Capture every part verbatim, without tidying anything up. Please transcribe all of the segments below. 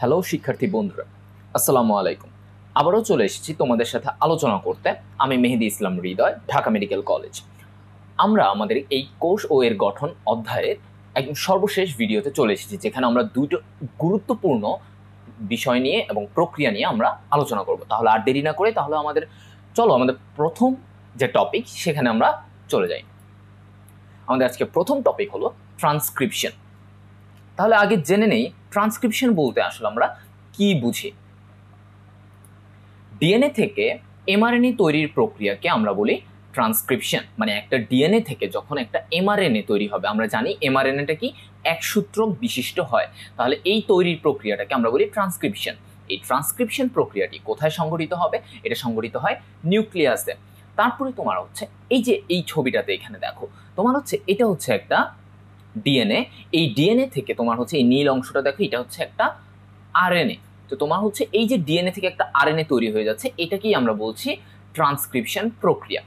Hello শিক্ষার্থী বন্ধুরা, আসসালামু আলাইকুম। আবারও চলে এসেছি তোমাদের সাথে আলোচনা করতে। আমি মেহেদী ইসলাম হৃদয়, ঢাকা মেডিকেল কলেজ। আমরা আমাদের এই কোষ ও এর গঠন অধ্যায়ের একদম সর্বশেষ ভিডিওতে চলে এসেছি, যেখানে আমরা দুটো গুরুত্বপূর্ণ বিষয় নিয়ে এবং প্রক্রিয়া নিয়ে আমরা আলোচনা করব। তাহলে আর দেরি না করে তাহলে আমাদের চলো আমাদের প্রথম যে টপিক সেখানে আমরা চলে যাই। আমাদের আজকে প্রথম টপিক হলো ট্রান্সক্রিপশন। তাহলে আগে জেনে নেই ট্রান্সক্রিপশন বলতে আসলে আমরা কি বুঝি। ডিএনএ থেকে এমআরএনএ তৈরির প্রক্রিয়াকে আমরা বলি ট্রান্সক্রিপশন। মানে একটা ডিএনএ থেকে যখন একটা এমআরএনএ তৈরি হবে, আমরা জানি এমআরএনএটা কি এক সূত্রক বিশিষ্ট হয়, তাহলে এই তৈরির প্রক্রিয়াটাকে আমরা বলি ট্রান্সক্রিপশন। এই ট্রান্সক্রিপশন প্রক্রিয়াটি কোথায় সংঘটিত হবে? এটা সংঘটিত হয় নিউক্লিয়াসে। তারপরে তোমার হচ্ছে এই যে এই ছবিটাতে এখানে দেখো, তোমার হচ্ছে এটা হচ্ছে একটা ডিএনএ। এই ডিএনএ থেকে তোমার হচ্ছে এই নীল অংশটা দেখো, এটা হচ্ছে একটা আরএনএ। তো তোমার হচ্ছে এই যে ডিএনএ থেকে একটা আরএনএ তৈরি হয়ে যাচ্ছে, এটাকেই আমরা বলছি ট্রান্সক্রিপশন প্রক্রিয়া।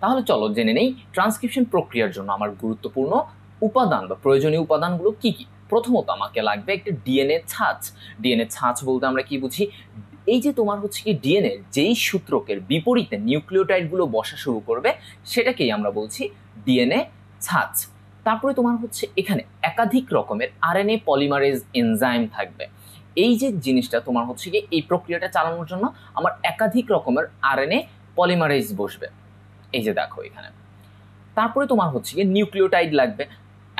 তাহলে চলো জেনে নেই ট্রান্সক্রিপশন প্রক্রিয়ার জন্য আমার গুরুত্বপূর্ণ উপাদান বা প্রয়োজনীয় উপাদানগুলো কি কি। প্রথমত আমাকে লাগবে একটা ডিএনএ ছাঁচ। ডিএনএ ছাঁচ বলতে আমরা কি বুঝি? এই যে তোমার হচ্ছে কি ডিএনএ যেই সূত্রকের বিপরীতে নিউক্লিওটাইডগুলো বসা শুরু করবে, সেটাকেই আমরা বলছি ডিএনএ ছাঁচ। তারপরে তোমার হচ্ছে এখানে একাধিক রকমের আরএনএ পলিমারেজ এনজাইম থাকবে। এই যে জিনিসটা তোমার হচ্ছে কি এই প্রক্রিয়াটা চালানোর জন্য আমার একাধিক রকমের আরএনএ পলিমারেজ বসবে, এই যে দেখো এখানে। তারপরে তোমার হচ্ছে কি নিউক্লিওটাইড লাগবে।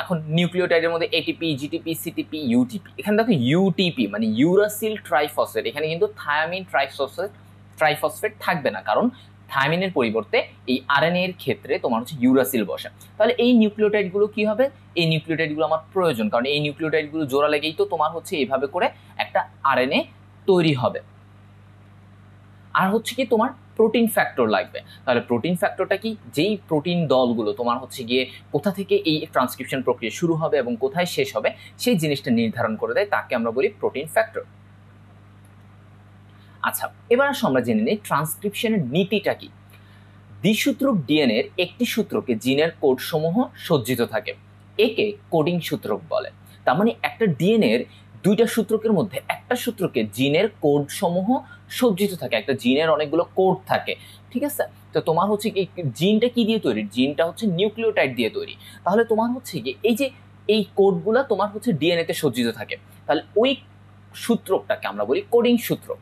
এখন নিউক্লিওটাইডের মধ্যে এটিপি, জিটিপি, সিটিপি, ইউটিপি। এখানে দেখো ইউটিপি মানে ইউরাসিল ট্রাইফসফেট। এখানে কিন্তু থায়ামিন ট্রাইফসফেট ট্রাইফসফেট থাকবে না, কারণ থায়ামিনের পরিবর্তে এই আরএনএ এর ক্ষেত্রে তোমার হচ্ছে ইউরাসিল বসে। তাহলে এই নিউক্লিওটাইডগুলো কি হবে? এই নিউক্লিওটাইডগুলো আমার প্রয়োজন, কারণ এই নিউক্লিওটাইডগুলো জোড়া লেগেই তো তোমার হচ্ছে এইভাবে করে একটা আরএনএ তৈরি হবে। আর হচ্ছে কি তোমার প্রোটিন ফ্যাক্টর লাগবে। তাহলে প্রোটিন ফ্যাক্টরটা কি? যেই প্রোটিন দলগুলো তোমার হচ্ছে গিয়ে কোথা থেকে এই ট্রান্সক্রিপশন প্রক্রিয়া শুরু হবে এবং কোথায় শেষ হবে সেই জিনিসটা নির্ধারণ করে দেয়, তাকে আমরা বলি প্রোটিন ফ্যাক্টর। আচ্ছা, এবার আসো আমরা জেনে নিই ট্রান্সক্রিপশনের নীতিটা কি। দ্বিসূত্রক ডিএনএর একটি সূত্রকে জিনের কোড সমূহ সজ্জিত থাকে, একে কোডিং সূত্রক বলে। তার মানে একটা ডিএনএর দুইটা সূত্রকের মধ্যে একটা সূত্রকে জিনের কোড সমূহ সজ্জিত থাকে। একটা জিনের অনেকগুলো কোড থাকে, ঠিক আছে? তো তোমার হচ্ছে কি জিনটা কি দিয়ে তৈরি? জিনটা হচ্ছে নিউক্লিওটাইড দিয়ে তৈরি। তাহলে তোমার হচ্ছে কি এই যে এই কোডগুলা তোমার হচ্ছে ডিএনএতে সজ্জিত থাকে, তাহলে ওই সূত্রকটাকে আমরা বলি কোডিং সূত্রক।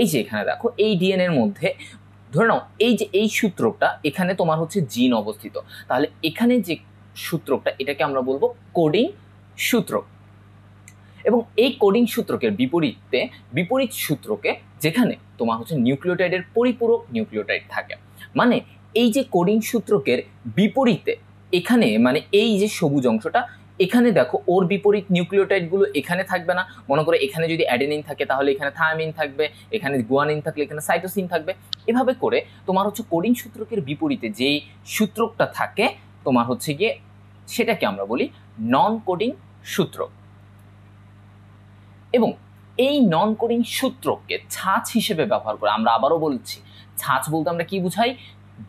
এই যে এখানে দেখো এই ডিএনএর মধ্যে ধরে নাও এই যে এই সূত্রকটা, এখানে তোমার হচ্ছে জিন অবস্থিত, তাহলে এখানে যে সূত্রকটা এটাকে আমরা বলবো কোডিং সূত্রক। এবং এই কোডিং সূত্রকের বিপরীতে বিপরীত সূত্রকে যেখানে তোমার হচ্ছে নিউক্লিওটাইডের পরিপূরক নিউক্লিওটাইড থাকে। মানে এই যে কোডিং সূত্রকের বিপরীতে এখানে মানে এই যে সবুজ অংশটা এখানে দেখো, ওর বিপরীত নিউক্লিওটাইডগুলো এখানে থাকবে না। মনে করো এখানে যদি অ্যাডেনিন থাকে তাহলে এখানে থায়ামিন থাকবে, এখানে গুয়ানিন থাকলে এখানে সাইটোসিন থাকবে। এভাবে করে তোমার হচ্ছে কোডিং সূত্রকের বিপরীতে যেই সূত্রকটা থাকে তোমার হচ্ছে গিয়ে সেটাকে আমরা বলি নন কোডিং সূত্রক। এবং এই নন কোডিং সূত্রকে ছাঁচ হিসেবে ব্যবহার করে। আমরা আবারও বলছি, ছাঁচ বলতে আমরা কি বুঝাই?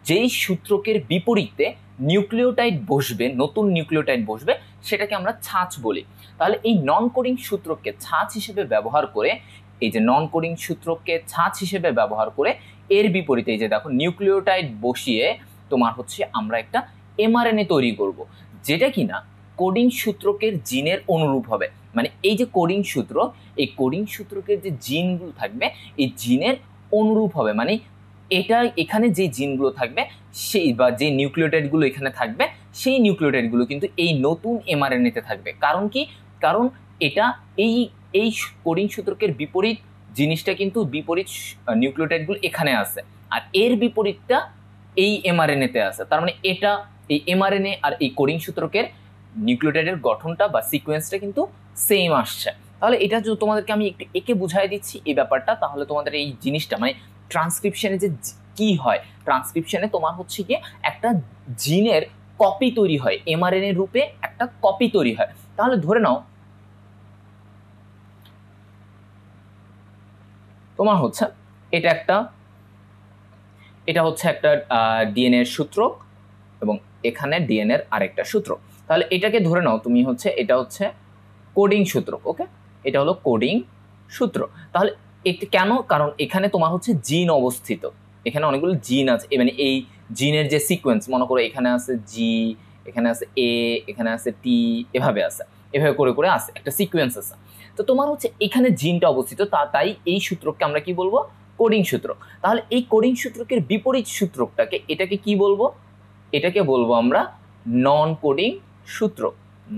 যেই সূত্রকের বিপরীতে নিউক্লিওটাইড বসবে, নতুন নিউক্লিওটাইড বসবে, সেটাকে আমরা ছাঁচ বলি। তাহলে এই নন কোডিং সূত্রককে ছাঁচ হিসেবে ব্যবহার করে এই যে নন কোডিং সূত্রককে ছাঁচ হিসেবে ব্যবহার করে এর বিপরীতে এই যে দেখো নিউক্লিওটাইড বসিয়ে তোমার হচ্ছে আমরা একটা এমআরএনএ তৈরি করব, যেটা কিনা কোডিং সূত্রকের জিনের অনুরূপ হবে। মানে এই যে কোডিং সূত্র, এই কোডিং সূত্রকের যে জিনগুলো থাকবে এই জিনের অনুরূপ হবে। মানে এটা এখানে যে জিনগুলো থাকবে সেই বা যে নিউক্লিওটাইডগুলো এখানে থাকবে সেই নিউক্লিওটাইডগুলো কিন্তু এই নতুন এমআরএনএতে থাকবে। কারণ কি? কারণ এটা এই এই কোডিং সূত্রকের বিপরীত জিনিসটা কিন্তু বিপরীত নিউক্লিওটাইডগুলো এখানে আছে, আর এর বিপরীতটা এই এমআরএনএতে আছে। তার মানে এটা এই এমআরএনএ আর এই কোডিং সূত্রকের নিউক্লিওটাইডের গঠনটা বা সিকোয়েন্সটা কিন্তু সেম আসছে। তাহলে এটা যদি তোমাদেরকে আমি একটু একে বুঝাই দিচ্ছি এই ব্যাপারটা, তাহলে তোমাদের এই জিনিসটা মানে ট্রান্সক্রিপশনে যে কি হয়, ট্রান্সক্রিপশনে তোমার হচ্ছে গিয়ে একটা জিনের কপি তৈরি হয়, এমআরএনএ রূপে একটা কপি তৈরি হয়। তাহলে ধরে নাও তোমার হচ্ছে এটা একটা এটা হচ্ছে একটা ডিএনএ সূত্রক এবং এখানে ডিএনএর আরেকটা সূত্র। তাহলে এটাকে ধরে নাও তুমি হচ্ছে এটা হচ্ছে কোডিং সূত্র। ওকে, এটা হলো কোডিং সূত্র। তাহলে কেন? কারণ এখানে তোমার হচ্ছে জিন অবস্থিত, এখানে অনেকগুলো জিন আছে, মানে এই জিনের যে সিকোয়েন্স, মনে করো এখানে আছে জি, এখানে আছে এ, এখানে আছে টি, এভাবে আছে, এভাবে করে করে আছে, একটা সিকোয়েন্স আছে। তো তোমার হচ্ছে এখানে জিনটা অবস্থিত, তা তাই এই সূত্রকে আমরা কি বলবো? কোডিং সূত্র। তাহলে এই কোডিং সূত্রকের বিপরীত সূত্রটাকে, এটাকে কি বলবো? এটাকে বলবো আমরা নন কোডিং সূত্র,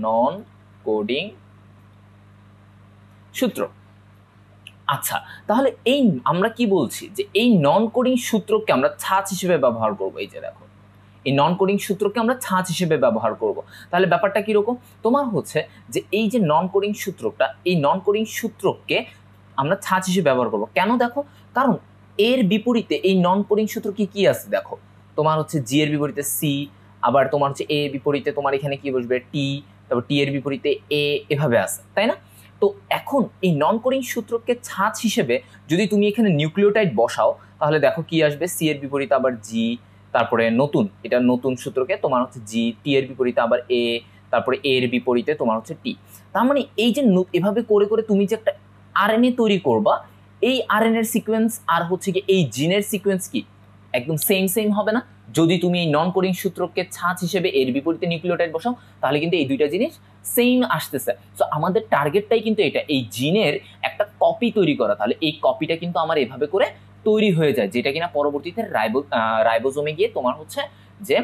নন কোডিং সূত্র। আচ্ছা, তাহলে এই আমরা কি বলছি যে এই নন কোডিং সূত্রকে আমরা ছাঁচ হিসেবে ব্যবহার করবো। এই যে দেখো, এই নন কোডিং সূত্রকে আমরা ছাঁচ হিসেবে ব্যবহার করব। তাহলে ব্যাপারটা কীরকম? তোমার হচ্ছে যে এই যে নন কোডিং সূত্রটা, এই নন কোডিং সূত্রকে আমরা ছাঁচ হিসেবে ব্যবহার করব। কেন? দেখো, কারণ এর বিপরীতে এই নন কোডিং সূত্র কি কি আছে দেখো। তোমার হচ্ছে জি এর বিপরীতে সি, আবার তোমার হচ্ছে এ এর বিপরীতে তোমার এখানে কি বসবে? টি, তারপর টি এর বিপরীতে এ, এভাবে আছে, তাই না? তো এখন এই নন কোডিং সূত্রকে ছাঁচ হিসেবে যদি তুমি এখানে নিউক্লিওটাইড বসাও, তাহলে দেখো কি আসবে? সি এর বিপরীতে আবার জি, তারপরে নতুন, এটা নতুন সূত্রকে তোমার হচ্ছে জি, টি এর বিপরীতে আবার এ, তারপরে এ এর বিপরীতে তোমার হচ্ছে টি। তার মানে এই যে এভাবে করে করে তুমি যে একটা আরএনএ তৈরি করবা, এই আরএনএর সিকোয়েন্স আর হচ্ছে কি এই জিনের সিকোয়েন্স কি একদম সেম সেম হবে না? যদি তুমি এই নন কোডিং সূত্রকে ছাঁচ হিসেবে এর বিপরীতে নিউক্লিওটাইড বসাও, তাহলে কিন্তু এই দুইটা জিনিস সেম আসতেছে। সো আমাদের টার্গেটটাই কিন্তু এটা, এই জিনের একটা কপি তৈরি করা। তাহলে এই কপিটা কিন্তু আমার এভাবে করে তৈরি হয়ে যায়, যেটা কিনা পরবর্তীতে রাইবো রাইবোজোমে গিয়ে তোমার হচ্ছে যে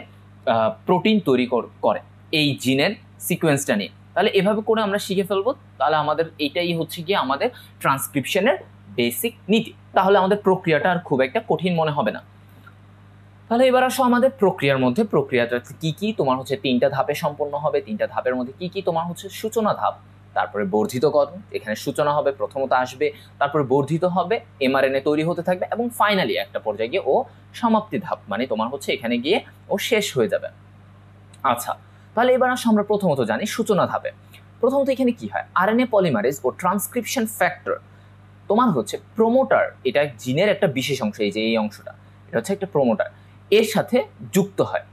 প্রোটিন তৈরি করে এই জিনের সিকোয়েন্সটা নিয়ে। তাহলে এভাবে করে আমরা শিখে ফেলবো। তাহলে আমাদের এইটাই হচ্ছে গিয়ে আমাদের ট্রান্সক্রিপশনের বেসিক নীতি। তাহলে আমাদের প্রক্রিয়াটা আর খুব একটা কঠিন মনে হবে না। তাহলে এবার আসো আমাদের প্রক্রিয়ার মধ্যে। প্রক্রিয়াটা কি কি? তোমার হচ্ছে তিনটা ধাপে সম্পন্ন হবে। তিনটা ধাপের মধ্যে কি কি? তোমার হচ্ছে সূচনা ধাপ, তারপরে বর্ধিতকরণ, এখানে সূচনা হবে, প্রথমত আসবে, তারপরে বর্ধিত হবে, এমআরএনএ তৈরি হতে থাকবে, এবং ফাইনালি একটা পর্যায়ে গিয়ে ও সমাপ্তি ধাপ, মানে তোমার হচ্ছে এখানে গিয়ে ও শেষ হয়ে যাবে। আচ্ছা, তাহলে এবার আসো আমরা প্রথমত জানি সূচনা ধাপে। প্রথমত এখানে কি হয়? আরএনএ পলিমারেজ ও ট্রান্সক্রিপশন ফ্যাক্টর, তোমার হচ্ছে প্রোমোটার, এটা জিনের একটা বিশেষ অংশ, এই যে এই অংশটা, এটা হচ্ছে একটা প্রোমোটার, এর সাথে যুক্ত হয়,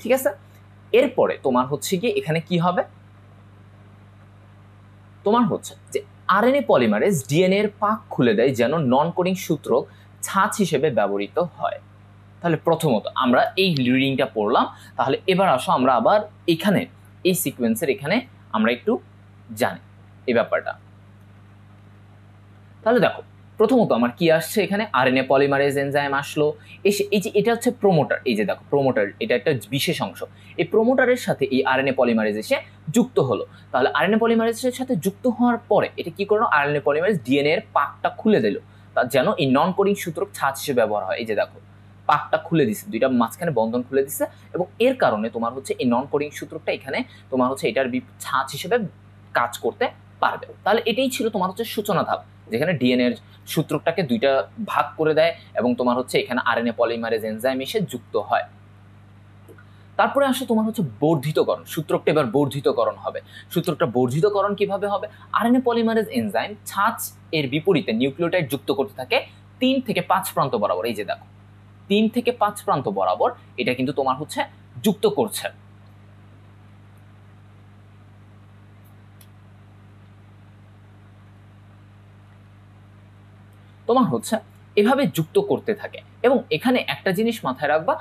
ঠিক আছে? এরপরে তোমার হচ্ছে গিয়ে এখানে কি হবে? তোমার হচ্ছে যে আরএনএ পলিমারেজ ডিএনএ এর পাক খুলে দেয় যেন নন কোডিং সূত্র ছাঁচ হিসেবে ব্যবহৃত হয়। তাহলে প্রথমত আমরা এই রিডিংটা পড়লাম। তাহলে এবার আসো আমরা আবার এখানে এই সিকোয়েন্সের এখানে আমরা একটু জানি এই ব্যাপারটা। তাহলে দেখো, প্রথমত আমার কি আসছে এখানে? আরএনএ পলিমারেজ এনজাইম আসলো, এসে এই যে এটা হচ্ছে প্রোমোটার, এই যে দেখো প্রোমোটার, এটা একটা বিশেষ অংশ, এই প্রোমোটারের সাথে এই আরএনএ পলিমারেজ এসে যুক্ত হলো। তাহলে আরএনএ পলিমারেজের সাথে যুক্ত হওয়ার পরে এটা কি করলো? আরএনএ পলিমারেজ ডিএনএ এর পাকটা খুলে দিল, তা যেন এই নন কোডিং সূত্র ছাঁচ হিসেবে ব্যবহার হয়। এই যে দেখো পাকটা খুলে দিছে, দুইটা মাঝখানে বন্ধন খুলে দিছে, এবং এর কারণে তোমার হচ্ছে এই নন কোডিং সূত্রটা এখানে তোমার হচ্ছে এটার ছাঁচ হিসেবে কাজ করতে পারবে। তাহলে এটাই ছিল তোমার হচ্ছে সূচনা ধাপ, যেখানে ডিএনএ এর সূত্রটাকে দুইটা ভাগ করে দেয় এবং তোমার হচ্ছে এখানে আরএনএ পলিমারেজ এনজাইম এসে যুক্ত হয়। তারপরে আসে তোমার হচ্ছে বর্ধিতকরণ। সূত্রটা এবার বর্ধিতকরণ হবে। সূত্রটা বর্ধিতকরণ কিভাবে হবে? আরএনএ পলিমারেজ এনজাইম ছাঁচ এর বিপরীতে নিউক্লিওটাইড যুক্ত করতে থাকে তিন থেকে পাঁচ প্রান্ত বরাবর। এই যে দেখো তিন থেকে পাঁচ প্রান্ত বরাবর এটা কিন্তু তোমার হচ্ছে যুক্ত করছে। তোমার হচ্ছে এভাবে যুক্ত করতে থাকে। এবং এখানে একটা জিনিস মাথায় রাখবা,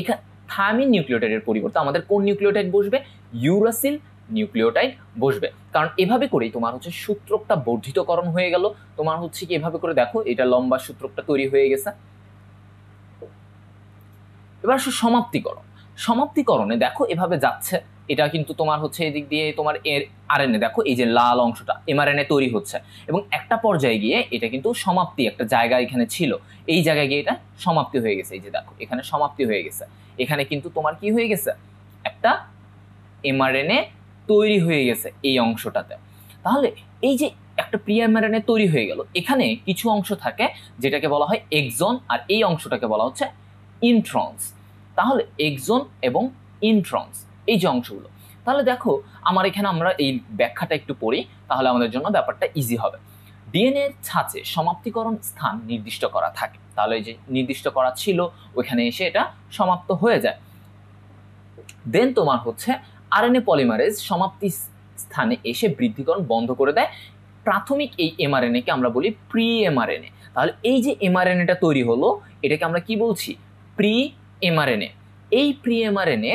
এখানে থায়ামিন নিউক্লিওটাইডের পরিবর্তে আমাদের কোন নিউক্লিওটাইড বসবে? ইউরাসিল নিউক্লিওটাইড বসবে। কারণ এভাবে করেই তোমার হচ্ছে সূত্রকটা বর্ধিতকরণ হয়ে গেল। তোমার হচ্ছে কি এভাবে করে দেখো এটা লম্বা সূত্রকটা তৈরি হয়ে গেছে। এবার সমাপ্তিকরণ। সমাপ্তিকরণে দেখো এভাবে যাচ্ছে, এটা কিন্তু তোমার হচ্ছে এদিক দিয়ে তোমার এর আরএনএ, দেখো এই যে লাল অংশটা এমআরএনএ তৈরি হচ্ছে, এবং একটা পর্যায়ে গিয়ে এটা কিন্তু সমাপ্তি, একটা জায়গা এখানে ছিল, এই জায়গায় গিয়ে এটা সমাপ্তি হয়ে গেছে। এই যে দেখো এখানে সমাপ্তি হয়ে গেছে, এখানে কিন্তু তোমার কি হয়ে গেছে? একটা এমআরএনএ তৈরি হয়ে গেছে এই অংশটাতে। তাহলে এই যে একটা প্রি এমআরএনএ তৈরি হয়ে গেল, এখানে কিছু অংশ থাকে যেটাকে বলা হয় এক্সন, আর এই অংশটাকে বলা হচ্ছে ইন্ট্রনস। তাহলে এক্সন এবং ইন্ট্রনস এই যে অংশগুলো। তাহলে দেখো আমার এখানে আমরা এই ব্যাখ্যাটা একটু পড়ি, তাহলে আমাদের জন্য ব্যাপারটা ইজি হবে। ডিএনএ এর ছাঁচে সমাপ্তিকরণ স্থান নির্দিষ্ট করা থাকে, তাহলে এই যে নির্দিষ্ট করা ছিল ওইখানে এসে এটা সমাপ্ত হয়ে যায়। দেন তোমার হচ্ছে আরএনএ পলিমারেজ সমাপ্তি स्थाने एसे बृद्धिकरण बंध कर दे प्राथमिक एमआरएनए के प्री एमआरएनए। ताहले एई जे एमआरएनएटा तैरी हलो एटाके आमरा कि बोलछि प्री एमआरएनए। एई प्री एमआरएनए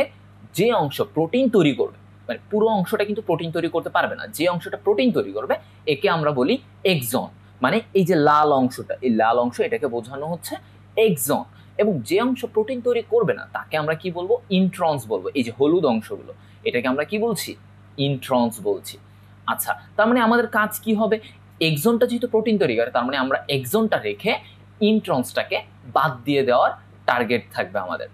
जे अंश प्रोटीन तैरी करबे माने पुरो अंशटा किन्तु प्रोटीन तैरी करते पारबे ना, जे अंशटा प्रोटीन तैरी करबे एके आमरा बोली एक्सन। माने एई जे लाल अंशटा एई लाल अंश एटाके बोझानो हच्छे एक्सन এবং যে অংশ প্রোটিন তৈরি করবে না তাকে আমরা কি বলবো ইন্ট্রন্স বলবো। এই যে হলুদ অংশগুলো এটাকে আমরা কি বলছি ইন্ট্রন্স বলছি। আচ্ছা তার মানে আমাদের কাজ কি হবে, এক্সনটা যেহেতু প্রোটিন তৈরি করে তার মানে আমরা এক্সনটা রেখে ইন্ট্রন্সটাকে বাদ দিয়ে দেওয়ার টার্গেট থাকবে আমাদের।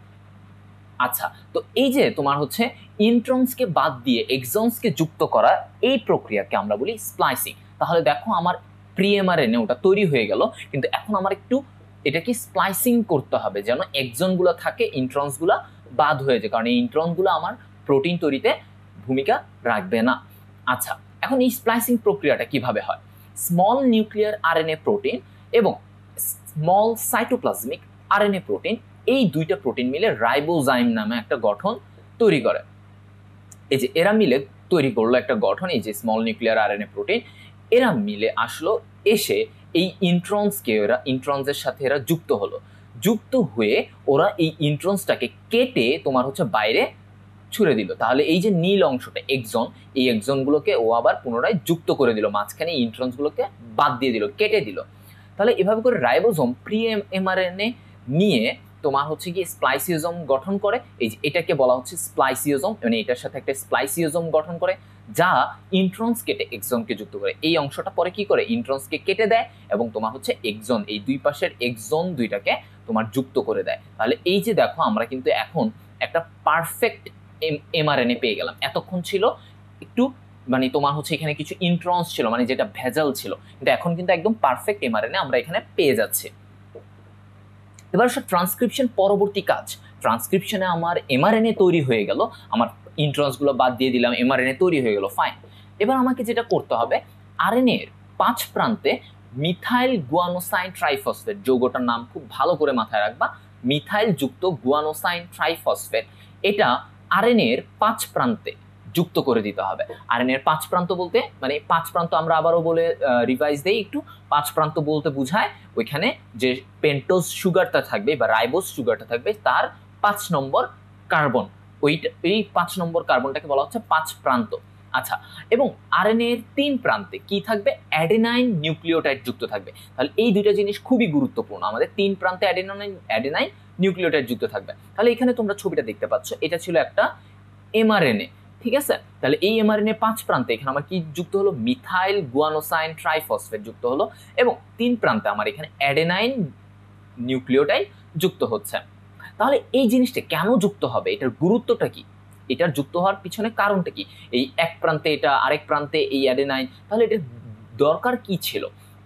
আচ্ছা তো এই যে তোমার হচ্ছে ইন্ট্রন্সকে বাদ দিয়ে এক্সনসকে যুক্ত করা এই প্রক্রিয়াকে আমরা বলি স্প্লাইসিং। তাহলে দেখো আমার প্রি এমআরএনএ ওটা তৈরি হয়ে গেল কিন্তু এখন আমার একটু এটা কি স্প্লাইসিং করতে হবে যেন এক্সনগুলো থাকে ইন্ট্রনসগুলো বাদ হয়ে যায়, কারণ এই ইন্ট্রনগুলো আমার প্রোটিন তৈরিতে ভূমিকা রাখবে না। আচ্ছা এখন এই স্প্লাইসিং প্রক্রিয়াটা কিভাবে হয়, স্মল নিউক্লিয়ার আরএনএ প্রোটিন এবং স্মল সাইটোপ্লাজমিক আরএনএ প্রোটিন এই দুইটা প্রোটিন মিলে রাইবোজাইম নামে একটা গঠন তৈরি করে। এই যে এরা মিলে তৈরি করলো একটা গঠন, এই যে স্মল নিউক্লিয়ার আরএনএ প্রোটিন এরা মিলে আসলো এসে এই ইন্ট্রনসকে ওরা ইন্ট্রনসের সাথে এরা যুক্ত হলো, যুক্ত হয়ে ওরা এই ইন্ট্রনসটাকে কেটে তোমার হচ্ছে বাইরে ছুড়ে দিল। তাহলে এই যে নীল অংশটা এক্সন এই এক্সনগুলোকে ও আবার পুনরায় যুক্ত করে দিল, মাঝখানে ইন্ট্রনসগুলোকে বাদ দিয়ে দিল কেটে দিল। তাহলে এভাবে করে রাইবোজোম প্রি এমআরএনএ নিয়ে তোমার হচ্ছে কি স্প্লাইসিওজোম গঠন করে। এই যে এটাকে বলা হচ্ছে স্প্লাইসিওজোম, মানে এটার সাথে একটা স্প্লাইসিওজোম গঠন করে যা ইন্ট্রনস কেটে এক্সনকে যুক্ত করে। এই অংশটা পরে কি করে ইন্ট্রনসকে কেটে দেয় এবং তোমার হচ্ছে এক্সন এই দুই পাশের এক্সন দুইটাকে তোমার যুক্ত করে দেয়। তাহলে এই যে দেখো আমরা কিন্তু এখন একটা পারফেক্ট এমআরএনএ পেয়ে গেলাম। এতক্ষণ ছিল একটু মানে তোমার হচ্ছে এখানে কিছু ইন্ট্রনস ছিল মানে যেটা ভেজাল ছিল, কিন্তু এখন কিন্তু একদম পারফেক্ট এমআরএনএ আমরা এখানে পেয়ে যাচ্ছি। এবার সব ট্রান্সক্রিপশন পরবর্তী কাজ, ট্রান্সক্রিপশনে আমার এমআরএনএ তৈরি হয়ে গেল, আমার ইন্ট্রনসগুলো বাদ দিয়ে দিলাম এমআরএনএ তৈরি হয়ে গেল ফাইন। এবার আমাকে যেটা করতে হবে আরএনএ এর পাঁচ প্রান্তে মিথাইল গুয়ানোসাইন ট্রাইফসফেট, যৌগটার নাম খুব ভালো করে মাথায় রাখবা মিথাইল যুক্ত গুয়ানোসাইন ট্রাইফসফেট, এটা আরএনএ এর পাঁচ প্রান্তে যুক্ত করে দিতে হবে। আরএনএ এর পাঁচ প্রান্ত বলতে মানে পাঁচ প্রান্ত আমরা আবারও বলে রিভাইজ দেই একটু, পাঁচ প্রান্ত বলতে বোঝায় ওইখানে যে পেন্টোজ সুগারটা থাকবে বা রাইবোজ সুগারটা থাকবে তার পাঁচ নম্বর কার্বন, ওইটা এই পাঁচ নম্বর কার্বনটাকে বলা হচ্ছে পাঁচ প্রান্ত। আচ্ছা এবং আরএনএ এর তিন প্রান্তে কি থাকবে অ্যাডেনাইন নিউক্লিওটাইড যুক্ত থাকবে। তাহলে এই দুইটা জিনিস খুবই গুরুত্বপূর্ণ, আমাদের তিন প্রান্তে অ্যাডেনাইন অ্যাডেনাইন নিউক্লিওটাইড যুক্ত থাকবে। তাহলে এখানে তোমরা ছবিটা দেখতে পাচ্ছ এটা ছিল একটা এমআরএনএ, ঠিক আছে। তাহলে এই এমআরএনএ পাঁচ প্রান্তে এখানে আমার কি যুক্ত হলো মিথাইল গুয়ানোসাইন ট্রাইফসফেট যুক্ত হলো এবং তিন প্রান্তে আমার এখানে অ্যাডেনাইন নিউক্লিওটাইড যুক্ত হচ্ছে। তাহলে এই জিনিসটা কেন যুক্ত হবে, এটার গুরুত্বটা কি, এটার যুক্ত হওয়ার পিছনে কারণটা কি, এই এক প্রান্তে এটা আরেক প্রান্তে এই অ্যাডেনাইন, তাহলে এটার দরকার কি ছিল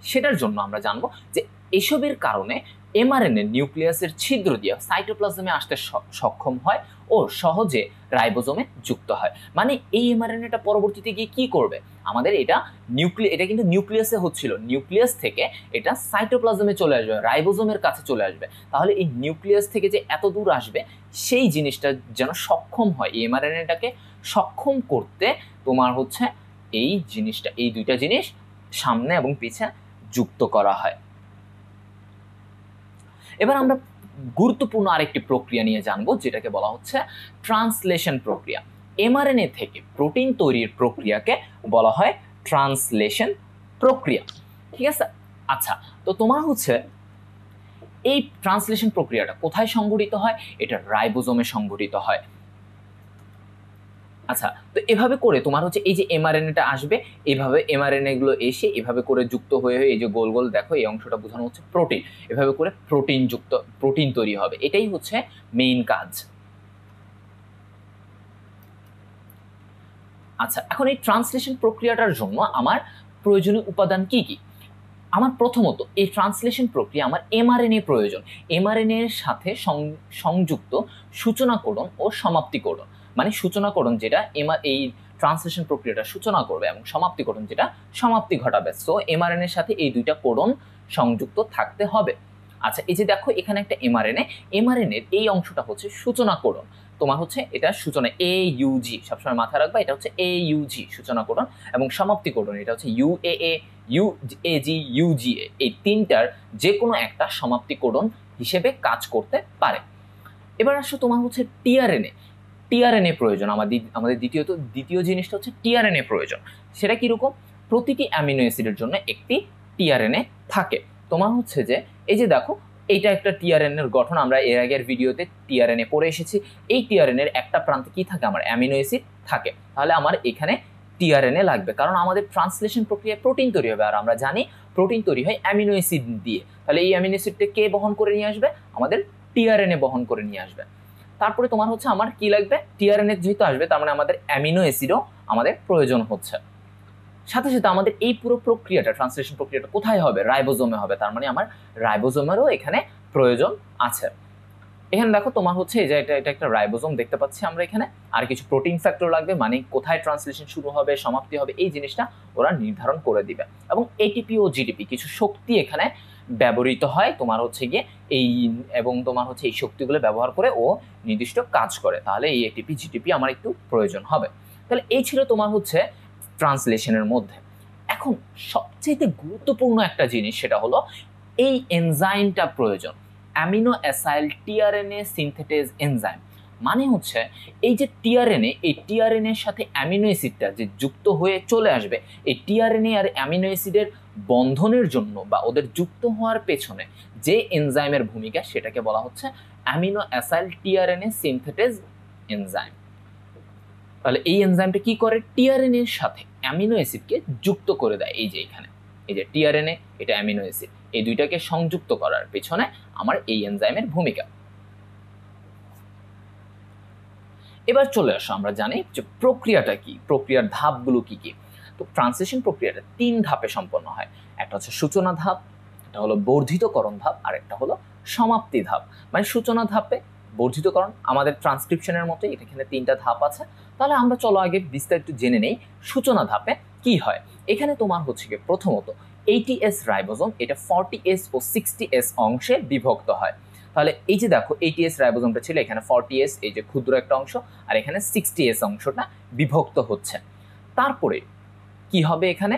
সেটার জন্য আমরা জানবো যে এসবের কারণে এমআরএনএ নিউক্লিয়াসের ছিদ্র দিয়ে সাইটোপ্লাজমে আসতে সক্ষম হয় ও সহজে রাইবোজোমে যুক্ত হয়। মানে এই এমআরএনএটা পরবর্তীতে গিয়ে কী করবে আমাদের, এটা নিউক্লি এটা কিন্তু নিউক্লিয়াসে হচ্ছিল, নিউক্লিয়াস থেকে এটা সাইটোপ্লাজমে চলে আসবে রাইবোজোমের কাছে চলে আসবে। তাহলে এই নিউক্লিয়াস থেকে যে এত দূর আসবে সেই জিনিসটা যেন সক্ষম হয়, এই এমআরএনএটাকে সক্ষম করতে তোমার হচ্ছে এই জিনিসটা এই দুইটা জিনিস সামনে এবং পিছে যুক্ত করা হয়। এবার আমরা গুরুত্বপূর্ণ আরেকটি প্রক্রিয়া নিয়ে জানবো যেটাকে বলা হচ্ছে ট্রান্সলেশন প্রক্রিয়া। এমআরএনএ থেকে প্রোটিন তৈরির প্রক্রিয়াকে বলা হয় ট্রান্সলেশন প্রক্রিয়া, ঠিক আছে। আচ্ছা তো তোমার হচ্ছে এই ট্রান্সলেশন প্রক্রিয়াটা কোথায় সংঘটিত হয়, এটা রাইবোজোমে সংঘটিত হয়। আচ্ছা তো এভাবে করে তোমার হচ্ছে এই যে এমআরএনএটা আসবে এভাবে এমআরএনএগুলো এসে এভাবে করে যুক্ত হয়ে হয়ে এই যে গোল গোল দেখো এই অংশটা বোঝানো হচ্ছে প্রোটিন, এভাবে করে প্রোটিন যুক্ত প্রোটিন তৈরি হবে, এটাই হচ্ছে মেইন কাজ। আচ্ছা এখন এই ট্রান্সলেশন প্রক্রিয়াটার জন্য আমার প্রয়োজনীয় উপাদান কি কি, আমার প্রথমত এই ট্রান্সলেশন প্রক্রিয়া আমার এমআরএনএ প্রয়োজন, এমআরএনএ এর সাথে সংযুক্ত সূচনাকরণ ও সমাপ্তিকরণ, মানে সূচনাকরণ যেটা এমআর এই ট্রান্সলেশন প্রক্রিয়াটা সূচনা করবে এবং সমাপ্তিকরণ যেটা সমাপ্তি ঘটাবে। সো এমআরএনএ এর সাথে এই দুইটা কোডন সংযুক্ত থাকতে হবে। আচ্ছা এই যে দেখো এখানে একটা এমআরএনএ, এমআরএনএ এর এই অংশটা হচ্ছে সূচনাকরণ, তোমার হচ্ছে এটা সূচনা এ ইউ জি, সবসময় মাথায় রাখবা এটা হচ্ছে এ ইউ জি সূচনা কোডন, এবং সমাপ্তি কোডন এটা হচ্ছে U A A U A G U G A, এই তিনটার যে কোনো একটা সমাপ্তি কোডন হিসেবে কাজ করতে পারে। এবার আসো তোমার হচ্ছে টিআরএনএ, টিআরএনএ প্রয়োজন আমাদের আমাদের দ্বিতীয়ত দ্বিতীয় জিনিসটা হচ্ছে টিআরএনএ প্রয়োজন। সেটা কীরকম? প্রতিটি অ্যামিনো অ্যাসিডের জন্য একটি টিআরএনএ থাকে। তোমার হচ্ছে যে এই যে দেখো এইটা একটা টিআরএনএর গঠন, আমরা এর আগের ভিডিওতে টিআরএনএ পড়ে এসেছি। এই টিআরএনএর একটা প্রান্তে কী থাকে? আমার অ্যামিনো অ্যাসিড থাকে, তাহলে আমার এখানে টিআরএনএ লাগবে, কারণ আমাদের ট্রান্সলেশন প্রক্রিয়ায় প্রোটিন তৈরি হবে, আর আমরা জানি প্রোটিন তৈরি হয় অ্যামিনো অ্যাসিড দিয়ে। তাহলে এই অ্যামিনো অ্যাসিডটা কে বহন করে নিয়ে আসবে? আমাদের টিআরএনএ বহন করে নিয়ে আসবে। তারপরে তোমার হচ্ছে আমার কি লাগবে? টিআরএনএ যেহেতু আসবে, তার মানে আমাদের অ্যামিনো অ্যাসিডও আমাদের প্রয়োজন হচ্ছে। সাথে সাথে আমাদের এই পুরো প্রক্রিয়াটা, ট্রান্সলেশন প্রক্রিয়াটা কোথায় হবে? রাইবোজোমে হবে, তার মানে আমার রাইবোজোমেরও এখানে প্রয়োজন আছে। এখানে দেখো তোমার হচ্ছে এই যে এটা এটা একটা রাইবোজোম দেখতে পাচ্ছি আমরা এখানে, আর কিছু প্রোটিন ফ্যাক্টর লাগবে, মানে কোথায় ট্রান্সলেশন শুরু হবে সমাপ্তি হবে এই জিনিসটা ওরা নির্ধারণ করে দিবে। এবং এটিপি ও জিডিপি কিছু শক্তি এখানে ব্যবহৃত হয় তোমার হচ্ছে গিয়ে এই, এবং তোমার হচ্ছে এই শক্তিগুলো ব্যবহার করে ও নির্দিষ্ট কাজ করে, তাহলে এই এটিপি জিডিপি আমার একটু প্রয়োজন হবে। তাহলে এই ছিল তোমার হচ্ছে ট্রান্সলেশনের মধ্যে। এখন সবচেয়ে গুরুত্বপূর্ণ একটা জিনিস সেটা হলো এই এনজাইমটা প্রয়োজন, amino acyl tRNA synthetase enzyme. মানে হচ্ছে এই যে টিআরএনএ, এই টিআরএনএর সাথে অ্যামিনো অ্যাসিডটা যে যুক্ত হয়ে চলে আসবে, এই টিআরএনএ আর অ্যামিনো অ্যাসিডের বন্ধনের জন্য বা ওদের যুক্ত হওয়ার পেছনে যে এনজাইমের ভূমিকা সেটাকে বলা হচ্ছে amino acyl tRNA synthetase enzyme. তাহলে এই এনজাইমটা কি করে? টিআরএনএ এর সাথে অ্যামিনো অ্যাসিডকে যুক্ত করে দেয়। এই যে এখানে এই যে টিআরএনএ, এটা অ্যামিনো অ্যাসিড, এই দুইটাকে সংযুক্ত করার পেছনে আমার এই এনজাইমের ভূমিকা। এবার চলে আসো, আমরা জানি যে প্রক্রিয়াটা কি, প্রক্রিয়ার ধাপগুলো কি কি। তো ট্রান্সলেশন প্রক্রিয়াটা তিন ধাপে সম্পন্ন হয়, একটা হচ্ছে সূচনা ধাপ, একটা হলো বর্ধিতকরণ ধাপ, আর একটা হলো সমাপ্তি ধাপ। মানে সূচনা ধাপে বর্ধিতকরণ, আমাদের ট্রান্সক্রিপশনের মতোই এখানে তিনটা ধাপ আছে। তাহলে আমরা চলো আগে বিস্তারিত জেনে নেই সূচনা ধাপে কি হয়। এখানে তোমার হচ্ছে গিয়ে প্রথমত এইটিএস রাইবোজোম, এটা ফর্টি এস ও সিক্সটি এস অংশে বিভক্ত হয়। তাহলে এই যে দেখো এইটিএস রাইবোজোমটা ছিল এখানে ফর্টি এস, এই যে ক্ষুদ্র একটা অংশ, আর এখানে সিক্সটি এস অংশটা বিভক্ত হচ্ছে। তারপরে কি হবে? এখানে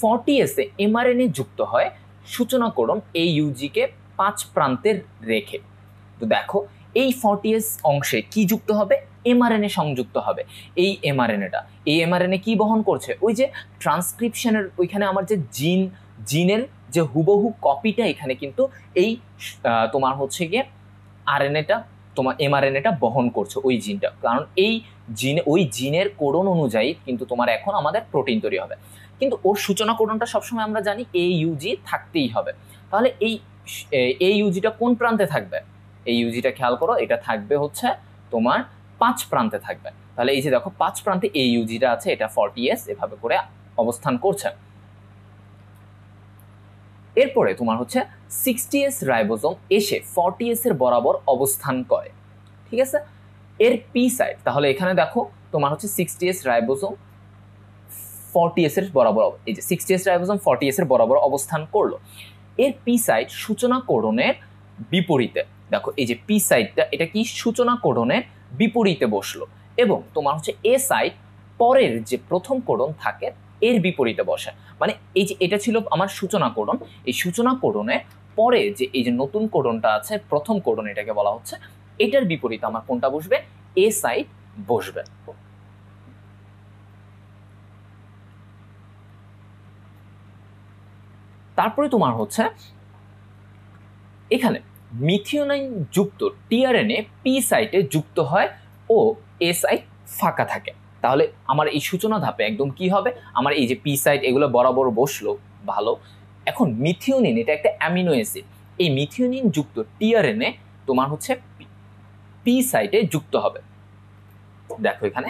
ফর্টি এস এ এমআরএনএ যুক্ত হয় সূচনা কোডন এইউজি কে পাঁচ প্রান্তের রেখে। তো দেখো এই ফর্টি এস অংশে কি যুক্ত হবে? এমআরএনএ সংযুক্ত হবে। এই এমআরএনএটা, এই এমআরএনএ কি বহন করছে? ওই যে ট্রান্সক্রিপশনের ওইখানে আমার যে জিন, জিনের যে হুবহু কপিটা এখানে কিন্তু এই তোমার হচ্ছে গিয়ে আরএনএটা, তোমার এমআরএনএটা বহন করছে ওই জিনটা, কারণ এই জিন ওই জিনের কোডন অনুযায়ী কিন্তু তোমার এখন আমাদের প্রোটিন তৈরি হবে। কিন্তু ওর সূচনা কোডনটা সবসময় আমরা জানি এ ইউজি থাকতেই হবে। তাহলে এই এ ইউজিটা কোন প্রান্তে থাকবে? এই ইউজিটা খেয়াল করো, এটা থাকবে হচ্ছে তোমার পাঁচ প্রান্তে থাকবে। তাহলে এই যে দেখো পাঁচ প্রান্তে এই ইউজিটা আছে, এটা ফর্টি এস এভাবে করে অবস্থান করছে। এরপরে তোমার হচ্ছে সিক্সটি এস রাইবোজোম এসে ফর্টি এস এর বরাবর অবস্থান করে, ঠিক আছে, এর পি সাইড। তাহলে এখানে দেখো তোমার হচ্ছে sixty S ribosome forty S এর বরাবর, এই যে sixty S ribosome forty S এর বরাবর অবস্থান করলো। এর পি সাইড সূচনা কোডনের বিপরীতে, দেখো এই যে পি সাইডটা এটা কি? সূচনা কোডনের বিপরীতে বসলো। এবং তোমার হচ্ছে এ সাইড পরের যে প্রথম কোডন থাকে এর বিপরীতে বসে। মানে এই যে এটা ছিল আমার সূচনা কোডন, এই সূচনা কোডনের পরে যে এই যে নতুন কোডনটা আছে প্রথম কোডন এটাকে বলা হচ্ছে, এটার বিপরীতে আমার কোনটা বসবে? এ সাইড বসবে। তারপরে তোমার হচ্ছে এখানে মিথিওনাইন যুক্ত টিআরএনএ পি সাইটে যুক্ত হয় ও এ সাইট ফাঁকা থাকে। তাহলে আমার এই সূচনা ধাপে একদম কি হবে? আমার এই যে পি সাইট এগুলো বরাবর বসলো, ভালো। এখন মিথিওনিন, এটা একটা অ্যামিনো অ্যাসিড, এই মিথিওনিন যুক্ত টিআরএনএ তোমার হচ্ছে পি সাইটে যুক্ত হবে। দেখো এখানে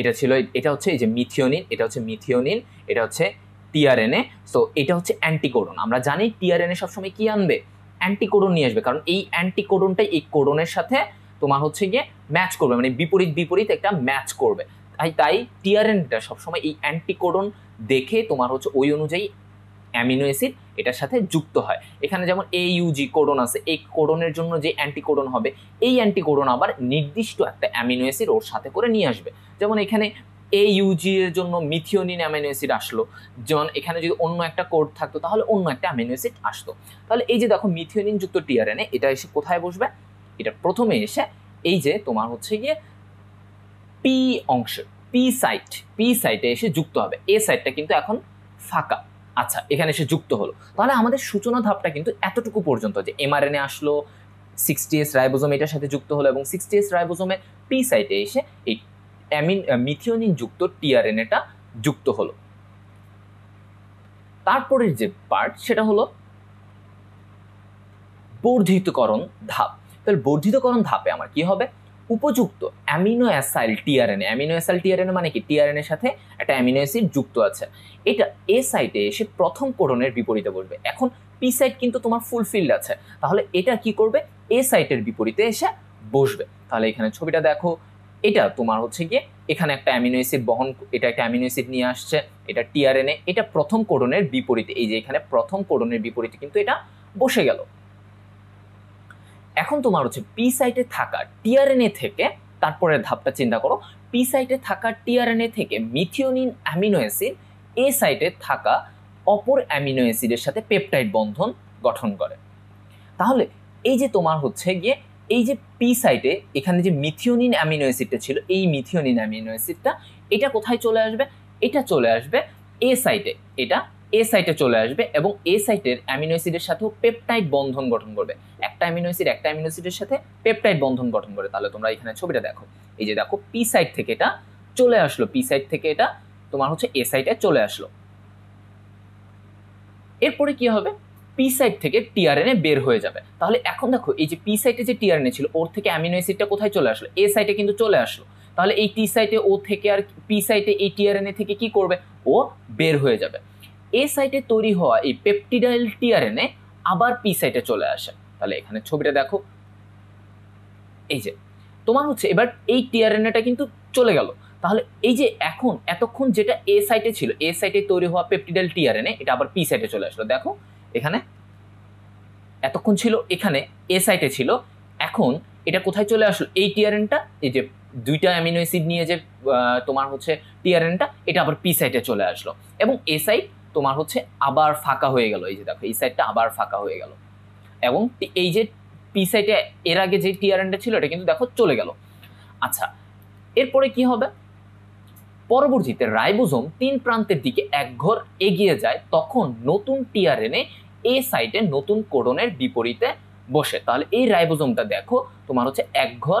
এটা ছিল, এটা হচ্ছে এই যে মিথিওনিন, এটা হচ্ছে মিথিওনিন, এটা হচ্ছে টিআরএনএ। সো এটা হচ্ছে অ্যান্টিকোডন। আমরা জানি টিআরএনএ সবসময় কি আনবে? অ্যান্টিকোডন নিয়ে আসবে, কারণ এই অ্যান্টিকোডনটাই এই কোডনের সাথে তোমার হচ্ছে গিয়ে ম্যাচ করবে, মানে বিপরীত বিপরীত একটা ম্যাচ করবে। তাই তাই টিআরএনএটা সবসময় এই অ্যান্টিকোডন দেখে তোমার হচ্ছে ওই অনুযায়ী অ্যামিনো অ্যাসিড এটার সাথে যুক্ত হয়। এখানে যেমন এ ইউ জি কোডন আছে, এই কোডনের জন্য যে অ্যান্টিকোডন হবে এই অ্যান্টিকোডন আবার নির্দিষ্ট একটা অ্যামিনো অ্যাসিড ওর সাথে করে নিয়ে আসবে। যেমন এখানে এ ইউ জি এর জন্য মিথিওনিন অ্যামিনো অ্যাসিড আসলো, যেমন এখানে যদি অন্য একটা কোড থাকতো তাহলে অন্য একটা অ্যামিনো অ্যাসিড আসতো। তাহলে এই যে দেখো মিথিওনিন যুক্ত টিআরএনএ এটা এসে কোথায় বসবে, এটা প্রথমে এসে এই যে তোমার হচ্ছে গিয়ে পি অংশ পি সাইট পি সাইটে এসে যুক্ত হবে, এ সাইটটা কিন্তু এখন ফাঁকা। আচ্ছা এখানে এসে যুক্ত হলো, তাহলে আমাদের সূচনা ধাপটা কিন্তু এতটুকু পর্যন্ত যে এমআরএনএ আসলো, সিক্সটি এস রাইবোজোম এটার সাথে যুক্ত হলো এবং সিক্সটি এস রাইবোজোমের পি সাইটে এসে এই অ্যামিন মিথিওনিন যুক্ত টিআরএনএটা যুক্ত হলো। তারপরের যে পার্ট সেটা হলো বর্ধিতকরণ ধাপ। তাহলে বর্ধিতকরণ ধাপে আমার কি হবে, উপযুক্ত amino acyl tRNA, amino acyl tRNA মানে কি টিআরএনএ এর সাথে একটা অ্যামিনো অ্যাসিড যুক্ত আছে, এটা এ সাইটে এসে প্রথম কোডনের বিপরীতে বসবে। এখন পি সাইট কিন্তু তোমার ফুলফিল্ড আছে, তাহলে এটা কি করবে এ সাইটের বিপরীতে এসে বসবে। তাহলে এখানে ছবিটা দেখো, এটা তোমার হচ্ছে গিয়ে এখানে একটা অ্যামিনো অ্যাসিড বহন, এটা একটা অ্যামিনো অ্যাসিড নিয়ে আসছে, এটা টিআরএনএ, এটা প্রথম কোডনের বিপরীতে, এই যে এখানে প্রথম কোডনের বিপরীতে কিন্তু এটা বসে গেল। এখন তোমার হচ্ছে পি সাইটে থাকা টিআরএনএ থেকে, তারপরে ধাপটা চিন্তা করো, পি সাইটে থাকা টিআরএনএ থেকে মিথিওনিন অ্যামিনো অ্যাসিড এ সাইটে থাকা অপর অ্যামিনো অ্যাসিডের সাথে পেপটাইড বন্ধন গঠন করে। তাহলে এই যে তোমার হচ্ছে গিয়ে এই যে পি সাইটে এখানে যে মিথিওনিন অ্যামিনো অ্যাসিডটা ছিল, এই মিথিওনিন অ্যামিনো অ্যাসিডটা এটা কোথায় চলে আসবে, এটা চলে আসবে এ সাইটে, এটা এ সাইটে চলে আসবে এবং এ সাইটের অ্যামিনো অ্যাসিডের সাথেও পেপটাইড বন্ধন গঠন করবে। একটা অ্যামিনো অ্যাসিড একটা অ্যামিনো অ্যাসিডের সাথে পেপটাইড বন্ধন গঠন করে। তাহলে তোমরা এখানে ছবিটা দেখো, এই যে দেখো পি সাইট থেকে এটা চলে আসলো, পি সাইট থেকে এটা তোমার হচ্ছে এ সাইটে চলে আসলো। এরপরে কি হবে, পি সাইট থেকে টিআরএনএ বের হয়ে যাবে। তাহলে এখন দেখো এই যে পি সাইটে যে টিআরএনএ ছিল ওর থেকে অ্যামিনো অ্যাসিডটা কোথায় চলে আসলো, এ সাইটে কিন্তু চলে আসলো। তাহলে এই টি সাইটে ও থেকে আর পি সাইটে এই টিআরএনএ থেকে কি করবে, ও বের হয়ে যাবে। এ সাইটে তৈরি হওয়া এই পেপটিডাইল টিআরএনএ আবার পি সাইটে চলে আসে। তাহলে এখানে ছবিটা দেখো, এই যে তোমার হচ্ছে এবার এই টিআরএনএটা কিন্তু চলে গেল। তাহলে এই যে এখন এতক্ষণ যেটা এ সাইটে ছিল, এ সাইটে তৈরি হওয়া পেপটিডাইল টিআরএনএ এটা আবার পি সাইটে চলে আসলো। দেখো এখানে এতক্ষণ ছিল এখানে এ সাইটে ছিল, এখন এটা কোথায় চলে আসলো, এই টিআরএনএটা, এই যে দুইটা অ্যামিনো অ্যাসিড নিয়ে যে তোমার হচ্ছে টিআরএনএটা এটা আবার পি সাইটে চলে আসলো এবং এ সাইট তোমার হচ্ছে আবার ফাঁকা হয়ে গেল। এই যে দেখো এই সাইডটা আবার ফাঁকা হয়ে গেল এবং এই যে পি সাইটে এর আগে যে টিআরএনটা ছিল এটা কিন্তু দেখো চলে গেল। আচ্ছা এরপরে কি হবে, পরবর্তীতে রাইবোজোম তিন প্রান্তের দিকে এক ঘর এগিয়ে যায়, তখন নতুন টিআরএনএ এ সাইটে নতুন কোডনের বিপরীতে বসে। তাহলে এই রাইবোজোমটা দেখো তোমার হচ্ছে এক ঘর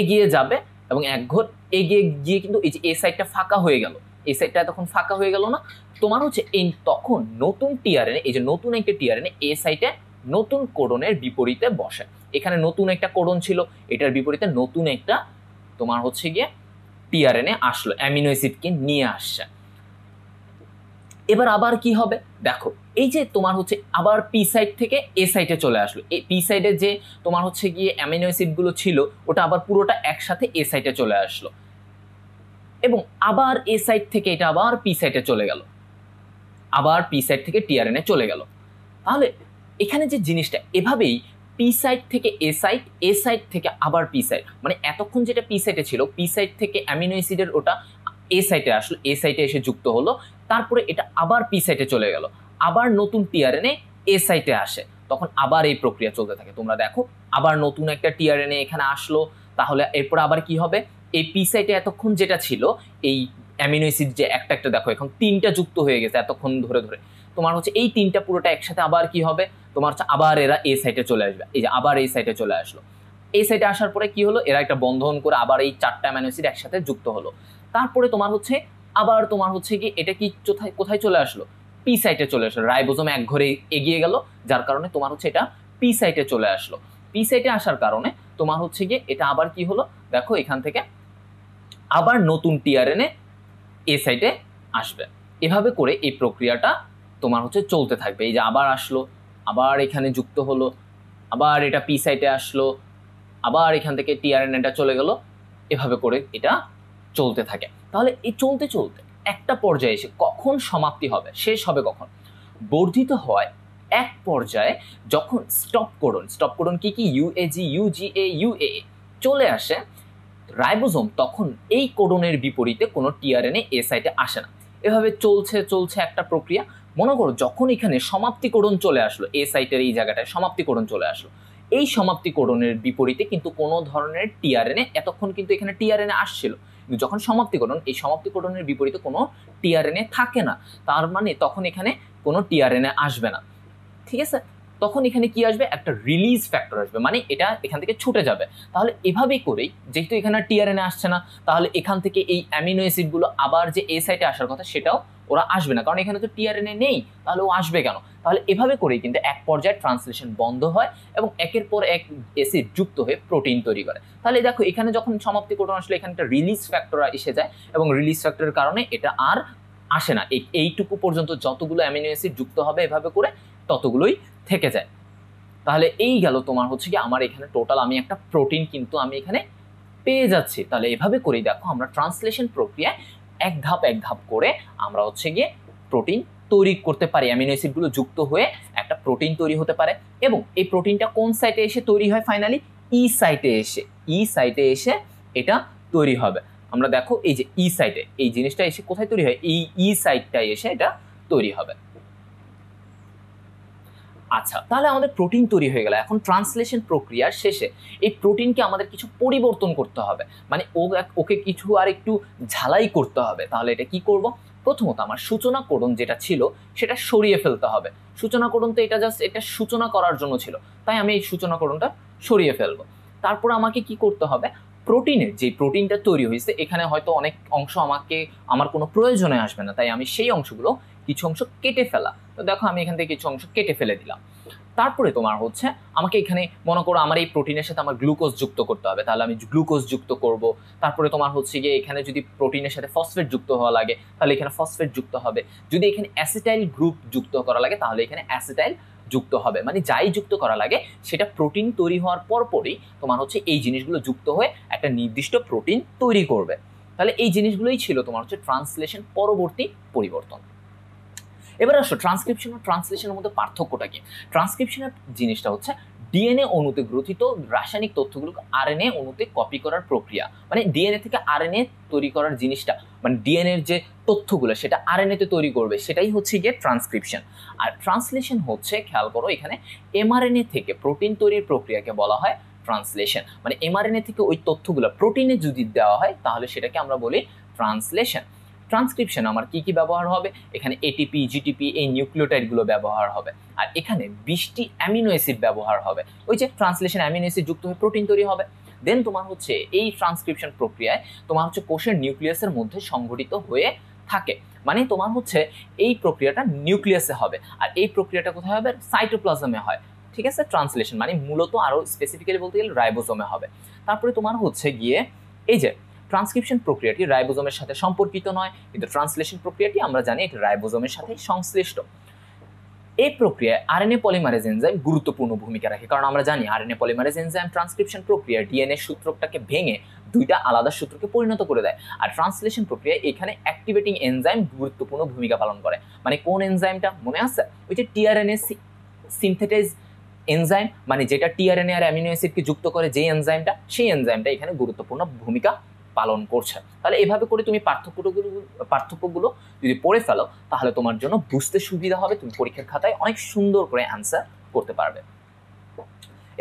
এগিয়ে যাবে এবং এক ঘর এগিয়ে গিয়ে কিন্তু এই যে এ সাইডটা ফাঁকা হয়ে গেল, এই সাইডটা তখন ফাঁকা হয়ে গেল না তোমার হচ্ছে এই, তখন নতুন টিআরএনএ, এই যে নতুন একটা টিআরএনএ এ সাইটে নতুন কোডনের বিপরীতে বসে। এখানে নতুন একটা কোডন ছিল, এটার বিপরীতে নতুন একটা তোমার হচ্ছে গিয়ে টিআরএনএ আসলো, অ্যামিনো অ্যাসিডকে নিয়ে আসছে। এবার আবার কি হবে দেখো, এই যে তোমার হচ্ছে আবার পি সাইট থেকে এ সাইটে চলে আসলো, এই পি সাইডে যে তোমার হচ্ছে গিয়ে অ্যামিনো অ্যাসিডগুলো ছিল ওটা আবার পুরোটা একসাথে এ সাইটে চলে আসলো এবং আবার এ সাইট থেকে এটা আবার পি সাইটে চলে গেল, আবার পি সাইট থেকে টিআরএনএ চলে গেল। তাহলে এখানে যে জিনিসটা, এভাবেই পি সাইট থেকে এ সাইট, এ সাইট থেকে আবার পি সাইট, মানে এতক্ষণ যেটা পি সাইটে ছিল পি সাইট থেকে অ্যামিনো অ্যাসিডের ওটা এ সাইটে আসলো, এ সাইটে এসে যুক্ত হলো, তারপরে এটা আবার পি সাইটে চলে গেল, আবার নতুন টিআরএনএ এ সাইটে আসে, তখন আবার এই প্রক্রিয়া চলতে থাকে। তোমরা দেখো আবার নতুন একটা টিআরএনএ এখানে আসলো, তাহলে এরপর আবার কি হবে, এই পি সাইটে এতক্ষণ যেটা ছিল এই অ্যামিনো অ্যাসিড যে একটা একটা দেখো এখন তিনটা যুক্ত হয়ে গেছে এতক্ষণ ধরে ধরে, তোমার হচ্ছে এই তিনটা পুরোটা একসাথে আবার কি হবে, তোমার হচ্ছে আবার এরা এ সাইটে চলে আসবে। এই যে আবার এই সাইটে চলে আসলো, এই সাইটে আসার পরে কি হলো, এরা একটা বন্ধন করে আবার এই চারটা অ্যামিনো অ্যাসিড একসাথে যুক্ত হলো। তারপরে তোমার হচ্ছে আবার তোমার হচ্ছে কি এটা কি কোথায় চলে আসলো, পি সাইটে চলে আসলো, রাইবোজোম এক ঘরে এগিয়ে গেল, যার কারণে তোমার হচ্ছে এটা পি সাইটে চলে আসলো। পি সাইটে আসার কারণে তোমার হচ্ছে গিয়ে এটা আবার কি হলো, দেখো এখান থেকে আবার নতুন টিআরএনএ এ সাইটে আসবে। এভাবে করে এই প্রক্রিয়াটা তোমার হচ্ছে চলতে থাকবে। এই যে আবার আসলো, আবার এখানে যুক্ত হলো, আবার এটা পি সাইটে আসলো, আবার এখান থেকে টিআরএনএটা চলে গেল, এভাবে করে এটা চলতে থাকে। তাহলে এই চলতে চলতে একটা পর্যায়ে এসে কখন সমাপ্তি হবে, শেষ হবে কখন, বর্ধিত হয় এক পর্যায়ে যখন স্টপকোডন স্টপকোডন কি কি ইউএজি ইউজিএ ইউএএ চলে আসে রাইবোজোম তখন এই কোডনের বিপরীতে কোনো টিআরএনএ এ সাইটে আসে না। এভাবে চলছে চলছে একটা প্রক্রিয়া। মনে করো যখন এখানে সমাপ্তি কোডন চলে আসলো এ সাইটের এই জায়গাটায় সমাপ্তি কোডন চলে আসলো, এই সমাপ্তি কোডনের বিপরীতে কিন্তু কোনো ধরনের টিআরএনএ, এতক্ষণ কিন্তু এখানে টিআরএনএ আসছিল, যখন সমাপ্তি কোডন এই সমাপ্তি কোডনের বিপরীতে কোনো টিআরএনএ থাকে না তার মানে তখন এখানে কোনো টিআরএনএ আসবে না, ঠিক আছে? তখন এখানে কি আসবে? একটা রিলিজ ফ্যাক্টর আসবে, মানে এটা এখান থেকে ছুটে যাবে। তাহলে এভাবেই করেই যেহেতু এখানে টিআরএনএ আসছে না তাহলে এখান থেকে এই অ্যামিনো অ্যাসিডগুলো আবার যে এ সাইটে আসার কথা সেটাও ওরা আসবে না, কারণ এখানে তো টিআরএনএ নেই, তাহলে ও আসবে কেন? তাহলে এভাবে করেই কিন্তু এক পর্যায়ে ট্রান্সলেশন বন্ধ হয় এবং একের পর এক অ্যাসিড যুক্ত হয়ে প্রোটিন তৈরি করে। তাহলে দেখো এখানে যখন সমাপ্তি কোডন আসলে এখানে একটা রিলিজ ফ্যাক্টর এসে যায় এবং রিলিজ ফ্যাক্টরের কারণে এটা আর আসে না, এইটুকু পর্যন্ত যতগুলো অ্যামিনো অ্যাসিড যুক্ত হবে এভাবে করে ততগুলোই থেকে যায়। তাহলে এই গেল তোমার হচ্ছে কি আমার এখানে টোটাল আমি একটা প্রোটিন কিন্তু আমি এখানে পেয়ে যাচ্ছি। তাহলে এভাবে করেই দেখো আমরা ট্রান্সলেশন প্রক্রিয়ায় এক ধাপ এক ধাপ করে আমরা হচ্ছে গিয়ে প্রোটিন তৈরি করতে পারি। অ্যামিনো অ্যাসিডগুলো যুক্ত হয়ে একটা প্রোটিন তৈরি হতে পারে এবং এই প্রোটিনটা কোন সাইটে এসে তৈরি হয়? ফাইনালি ই সাইটে এসে ই সাইটে এসে এটা তৈরি হবে। আমরা দেখো এই যে ই সাইটে এই জিনিসটা এসে কোথায় তৈরি হয়? এই ই সাইটটাই এসে এটা তৈরি হবে। আচ্ছা, তাহলে আমাদের প্রোটিন তৈরি হয়ে গেল। এখন ট্রান্সলেশন প্রক্রিয়ার শেষে এই প্রোটিনকে আমাদের কিছু পরিবর্তন করতে হবে, মানে ও ওকে কিছু আর একটু ঝালাই করতে হবে। তাহলে এটা কি করব? প্রথমত আমার সূচনা কোডন যেটা ছিল সেটা সরিয়ে ফেলতে হবে। সূচনা কোডন তো এটা জাস্ট এটা সূচনা করার জন্য ছিল, তাই আমি এই সূচনা কোডনটা সরিয়ে ফেলবো। তারপর আমাকে কি করতে হবে? প্রোটিনের যে প্রোটিনটা তৈরি হয়েছে এখানে হয়তো অনেক অংশ আমাকে আমার কোনো প্রয়োজনে আসবে না, তাই আমি সেই অংশগুলো কিছু অংশ কেটে ফেলা। তো দেখো আমি এখান থেকে কিছু অংশ কেটে ফেলে দিলাম। তারপরে তোমার হচ্ছে আমাকে এখানে মনে করো আমার এই প্রোটিনের সাথে আমার গ্লুকোজ যুক্ত করতে হবে, তাহলে আমি গ্লুকোজ যুক্ত করব। তারপরে তোমার হচ্ছে গিয়ে এখানে যদি প্রোটিনের সাথে ফসফেট যুক্ত হওয়া লাগে তাহলে এখানে ফসফেট যুক্ত হবে, যদি এখানে অ্যাসিটাইল গ্রুপ যুক্ত করা লাগে তাহলে এখানে অ্যাসিটাইল যুক্ত হবে। মানে যাই যুক্ত করা লাগে সেটা প্রোটিন তৈরি হওয়ার পরপরই তোমার হচ্ছে এই জিনিসগুলো যুক্ত হয়ে একটা নির্দিষ্ট প্রোটিন তৈরি করবে। তাহলে এই জিনিসগুলোই ছিল তোমার হচ্ছে ট্রান্সলেশন পরবর্তী পরিবর্তন। এবার আসো ট্রান্সক্রিপশন ও ট্রান্সলেশনের মধ্যে পার্থক্যটা কি? ট্রান্সক্রিপশনের জিনিসটা হচ্ছে ডিএনএ অণুতে গ্রথিত রাসায়নিক তথ্যগুলোকে আরএনএ অণুতে কপি করার প্রক্রিয়া, মানে ডিএনএ থেকে আরএনএ তৈরি করার জিনিসটা, মানে ডিএনএর যে তথ্যগুলো সেটা আরএনএতে তৈরি করবে, সেটাই হচ্ছে গিয়ে ট্রান্সক্রিপশন। আর ট্রান্সলেশন হচ্ছে, খেয়াল করো এখানে এমআরএনএ থেকে প্রোটিন তৈরির প্রক্রিয়াকে বলা হয় ট্রান্সলেশন, মানে এমআরএনএ থেকে ওই তথ্যগুলো প্রোটিনে যদি দেওয়া হয় তাহলে সেটাকে আমরা বলি ট্রান্সলেশন। ট্রান্সক্রিপশন আমার কি কি ব্যবহার হবে? এখানে এটিপি জিটিপি এই নিউক্লিওটাইডগুলো ব্যবহার হবে, আর এখানে বিশটি অ্যামিনো অ্যাসিড ব্যবহার হবে। ওই যে ট্রান্সলেশন অ্যামিনো অ্যাসিড যুক্ত হয়ে প্রোটিন তৈরি হবে। দেন তোমার হচ্ছে এই ট্রান্সক্রিপশন প্রক্রিয়ায় তোমার হচ্ছে কোষের নিউক্লিয়াসের মধ্যে সংঘটিত হয়ে থাকে, মানে তোমার হচ্ছে এই প্রক্রিয়াটা নিউক্লিয়াসে হবে আর এই প্রক্রিয়াটা কোথায় হবে? সাইটোপ্লাজমে হয়, ঠিক আছে? ট্রান্সলেশন মানে মূলত আরও স্পেসিফিক্যালি বলতে গেলে রাইবোজোমে হবে। তারপরে তোমার হচ্ছে গিয়ে এই যে ট্রান্সক্রিপশন প্রক্রিয়াটি রাইবোজোমের সাথে সম্পর্কিত নয়, কিন্তু ট্রান্সলেশন প্রক্রিয়াটি আমরা জানি এটা রাইবোজোমের সাথে সংশ্লিষ্ট। এই প্রক্রিয়ায় আরএনএ পলিমারেজ এনজাইম গুরুত্বপূর্ণ ভূমিকা রাখে, কারণ আমরা জানি আরএনএ পলিমারেজ এনজাইম ট্রান্সক্রিপশন প্রক্রিয়া ডিএনএ সূত্রটাকে ভেঙে দুইটা আলাদা সূত্রকে পরিণত করে দেয়। আর ট্রান্সলেশন প্রক্রিয়ায় এখানে অ্যাক্টিভেটিং এনজাইম গুরুত্বপূর্ণ ভূমিকা পালন করে। মানে কোন এনজাইমটা মনে আছে? ওই যে টিআরএনএ সিনথেটাইজ এনজাইম, মানে যেটা টিআরএনএ আর অ্যামিনো অ্যাসিডকে যুক্ত করে যে এনজাইমটা, সেই এনজাইমটা এখানে গুরুত্বপূর্ণ ভূমিকা পালন করছে। তাহলে এভাবে করে তুমি পার্থক্যগুলো পার্থক্যগুলো যদি পড়ে ফেলো তাহলে তোমার জন্য বুঝতে সুবিধা হবে, তুমি পরীক্ষার খাতায় অনেক সুন্দর করে অ্যান্সার করতে পারবে।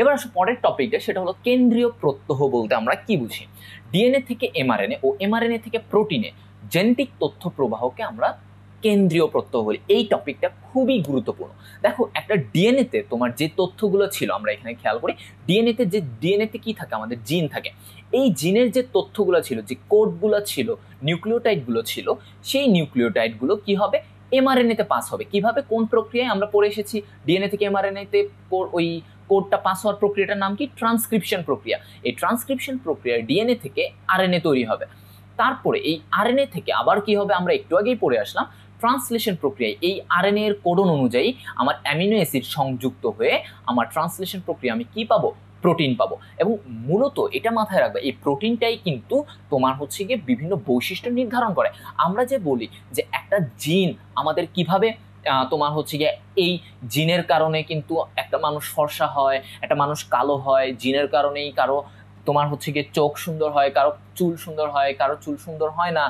এবার আসো পরের টপিকটা, সেটা হলো কেন্দ্রীয় প্রত্যহ বলতে আমরা কি বুঝি? ডিএনএ থেকে এমআরএনএ ও এমআরএনএ থেকে প্রোটিনে জেনেটিক তথ্য প্রবাহকে আমরা কেন্দ্রীয় প্রত্যহ বলি। এই টপিকটা খুবই গুরুত্বপূর্ণ। দেখো একটা ডিএনএতে তোমার যে তথ্যগুলো ছিল, আমরা এখানে খেয়াল করি ডিএনএতে যে ডিএনএতে কি থাকে? আমাদের জিন থাকে। এই জিনের যে তথ্যগুলো ছিল, যে কোডগুলো ছিল, নিউক্লিওটাইডগুলো ছিল, সেই নিউক্লিওটাইডগুলো কি হবে? এমআরএনএতে পাস হবে। কিভাবে, কোন প্রক্রিয়ায়? আমরা পড়ে এসেছি ডিএনএ থেকে এমআরএনএতে ওই কোডটা পাস হওয়ার প্রক্রিয়াটার নাম কি? ট্রান্সক্রিপশন প্রক্রিয়া। এই ট্রান্সক্রিপশন প্রক্রিয়ায় ডিএনএ থেকে আরএনএ তৈরি হবে। তারপরে এই আরএনএ থেকে আবার কি হবে? আমরা একটু আগেই পড়ে আসলাম ট্রান্সলেশন প্রক্রিয়ায় এই আরএনএ এর কোডন অনুযায়ী আমার অ্যামিনো অ্যাসিড সংযুক্ত হয়ে আমার ট্রান্সলেশন প্রক্রিয়া আমি কি পাবো? প্রোটিন পাবো। এবং মূলত এটা মাথায় রাখবে, এই প্রোটিনটাই কিন্তু তোমার হচ্ছে গিয়ে বিভিন্ন বৈশিষ্ট্য নির্ধারণ করে। আমরা যে বলি যে একটা জিন আমাদের কিভাবে তোমার হচ্ছে যে এই জিনের কারণে কিন্তু একটা মানুষ ফর্সা হয়, একটা মানুষ কালো হয়। জিনের কারণেই কারো তোমার হচ্ছে গিয়ে চোখ সুন্দর হয়, কারো চুল সুন্দর হয়, কারো চুল সুন্দর হয় না।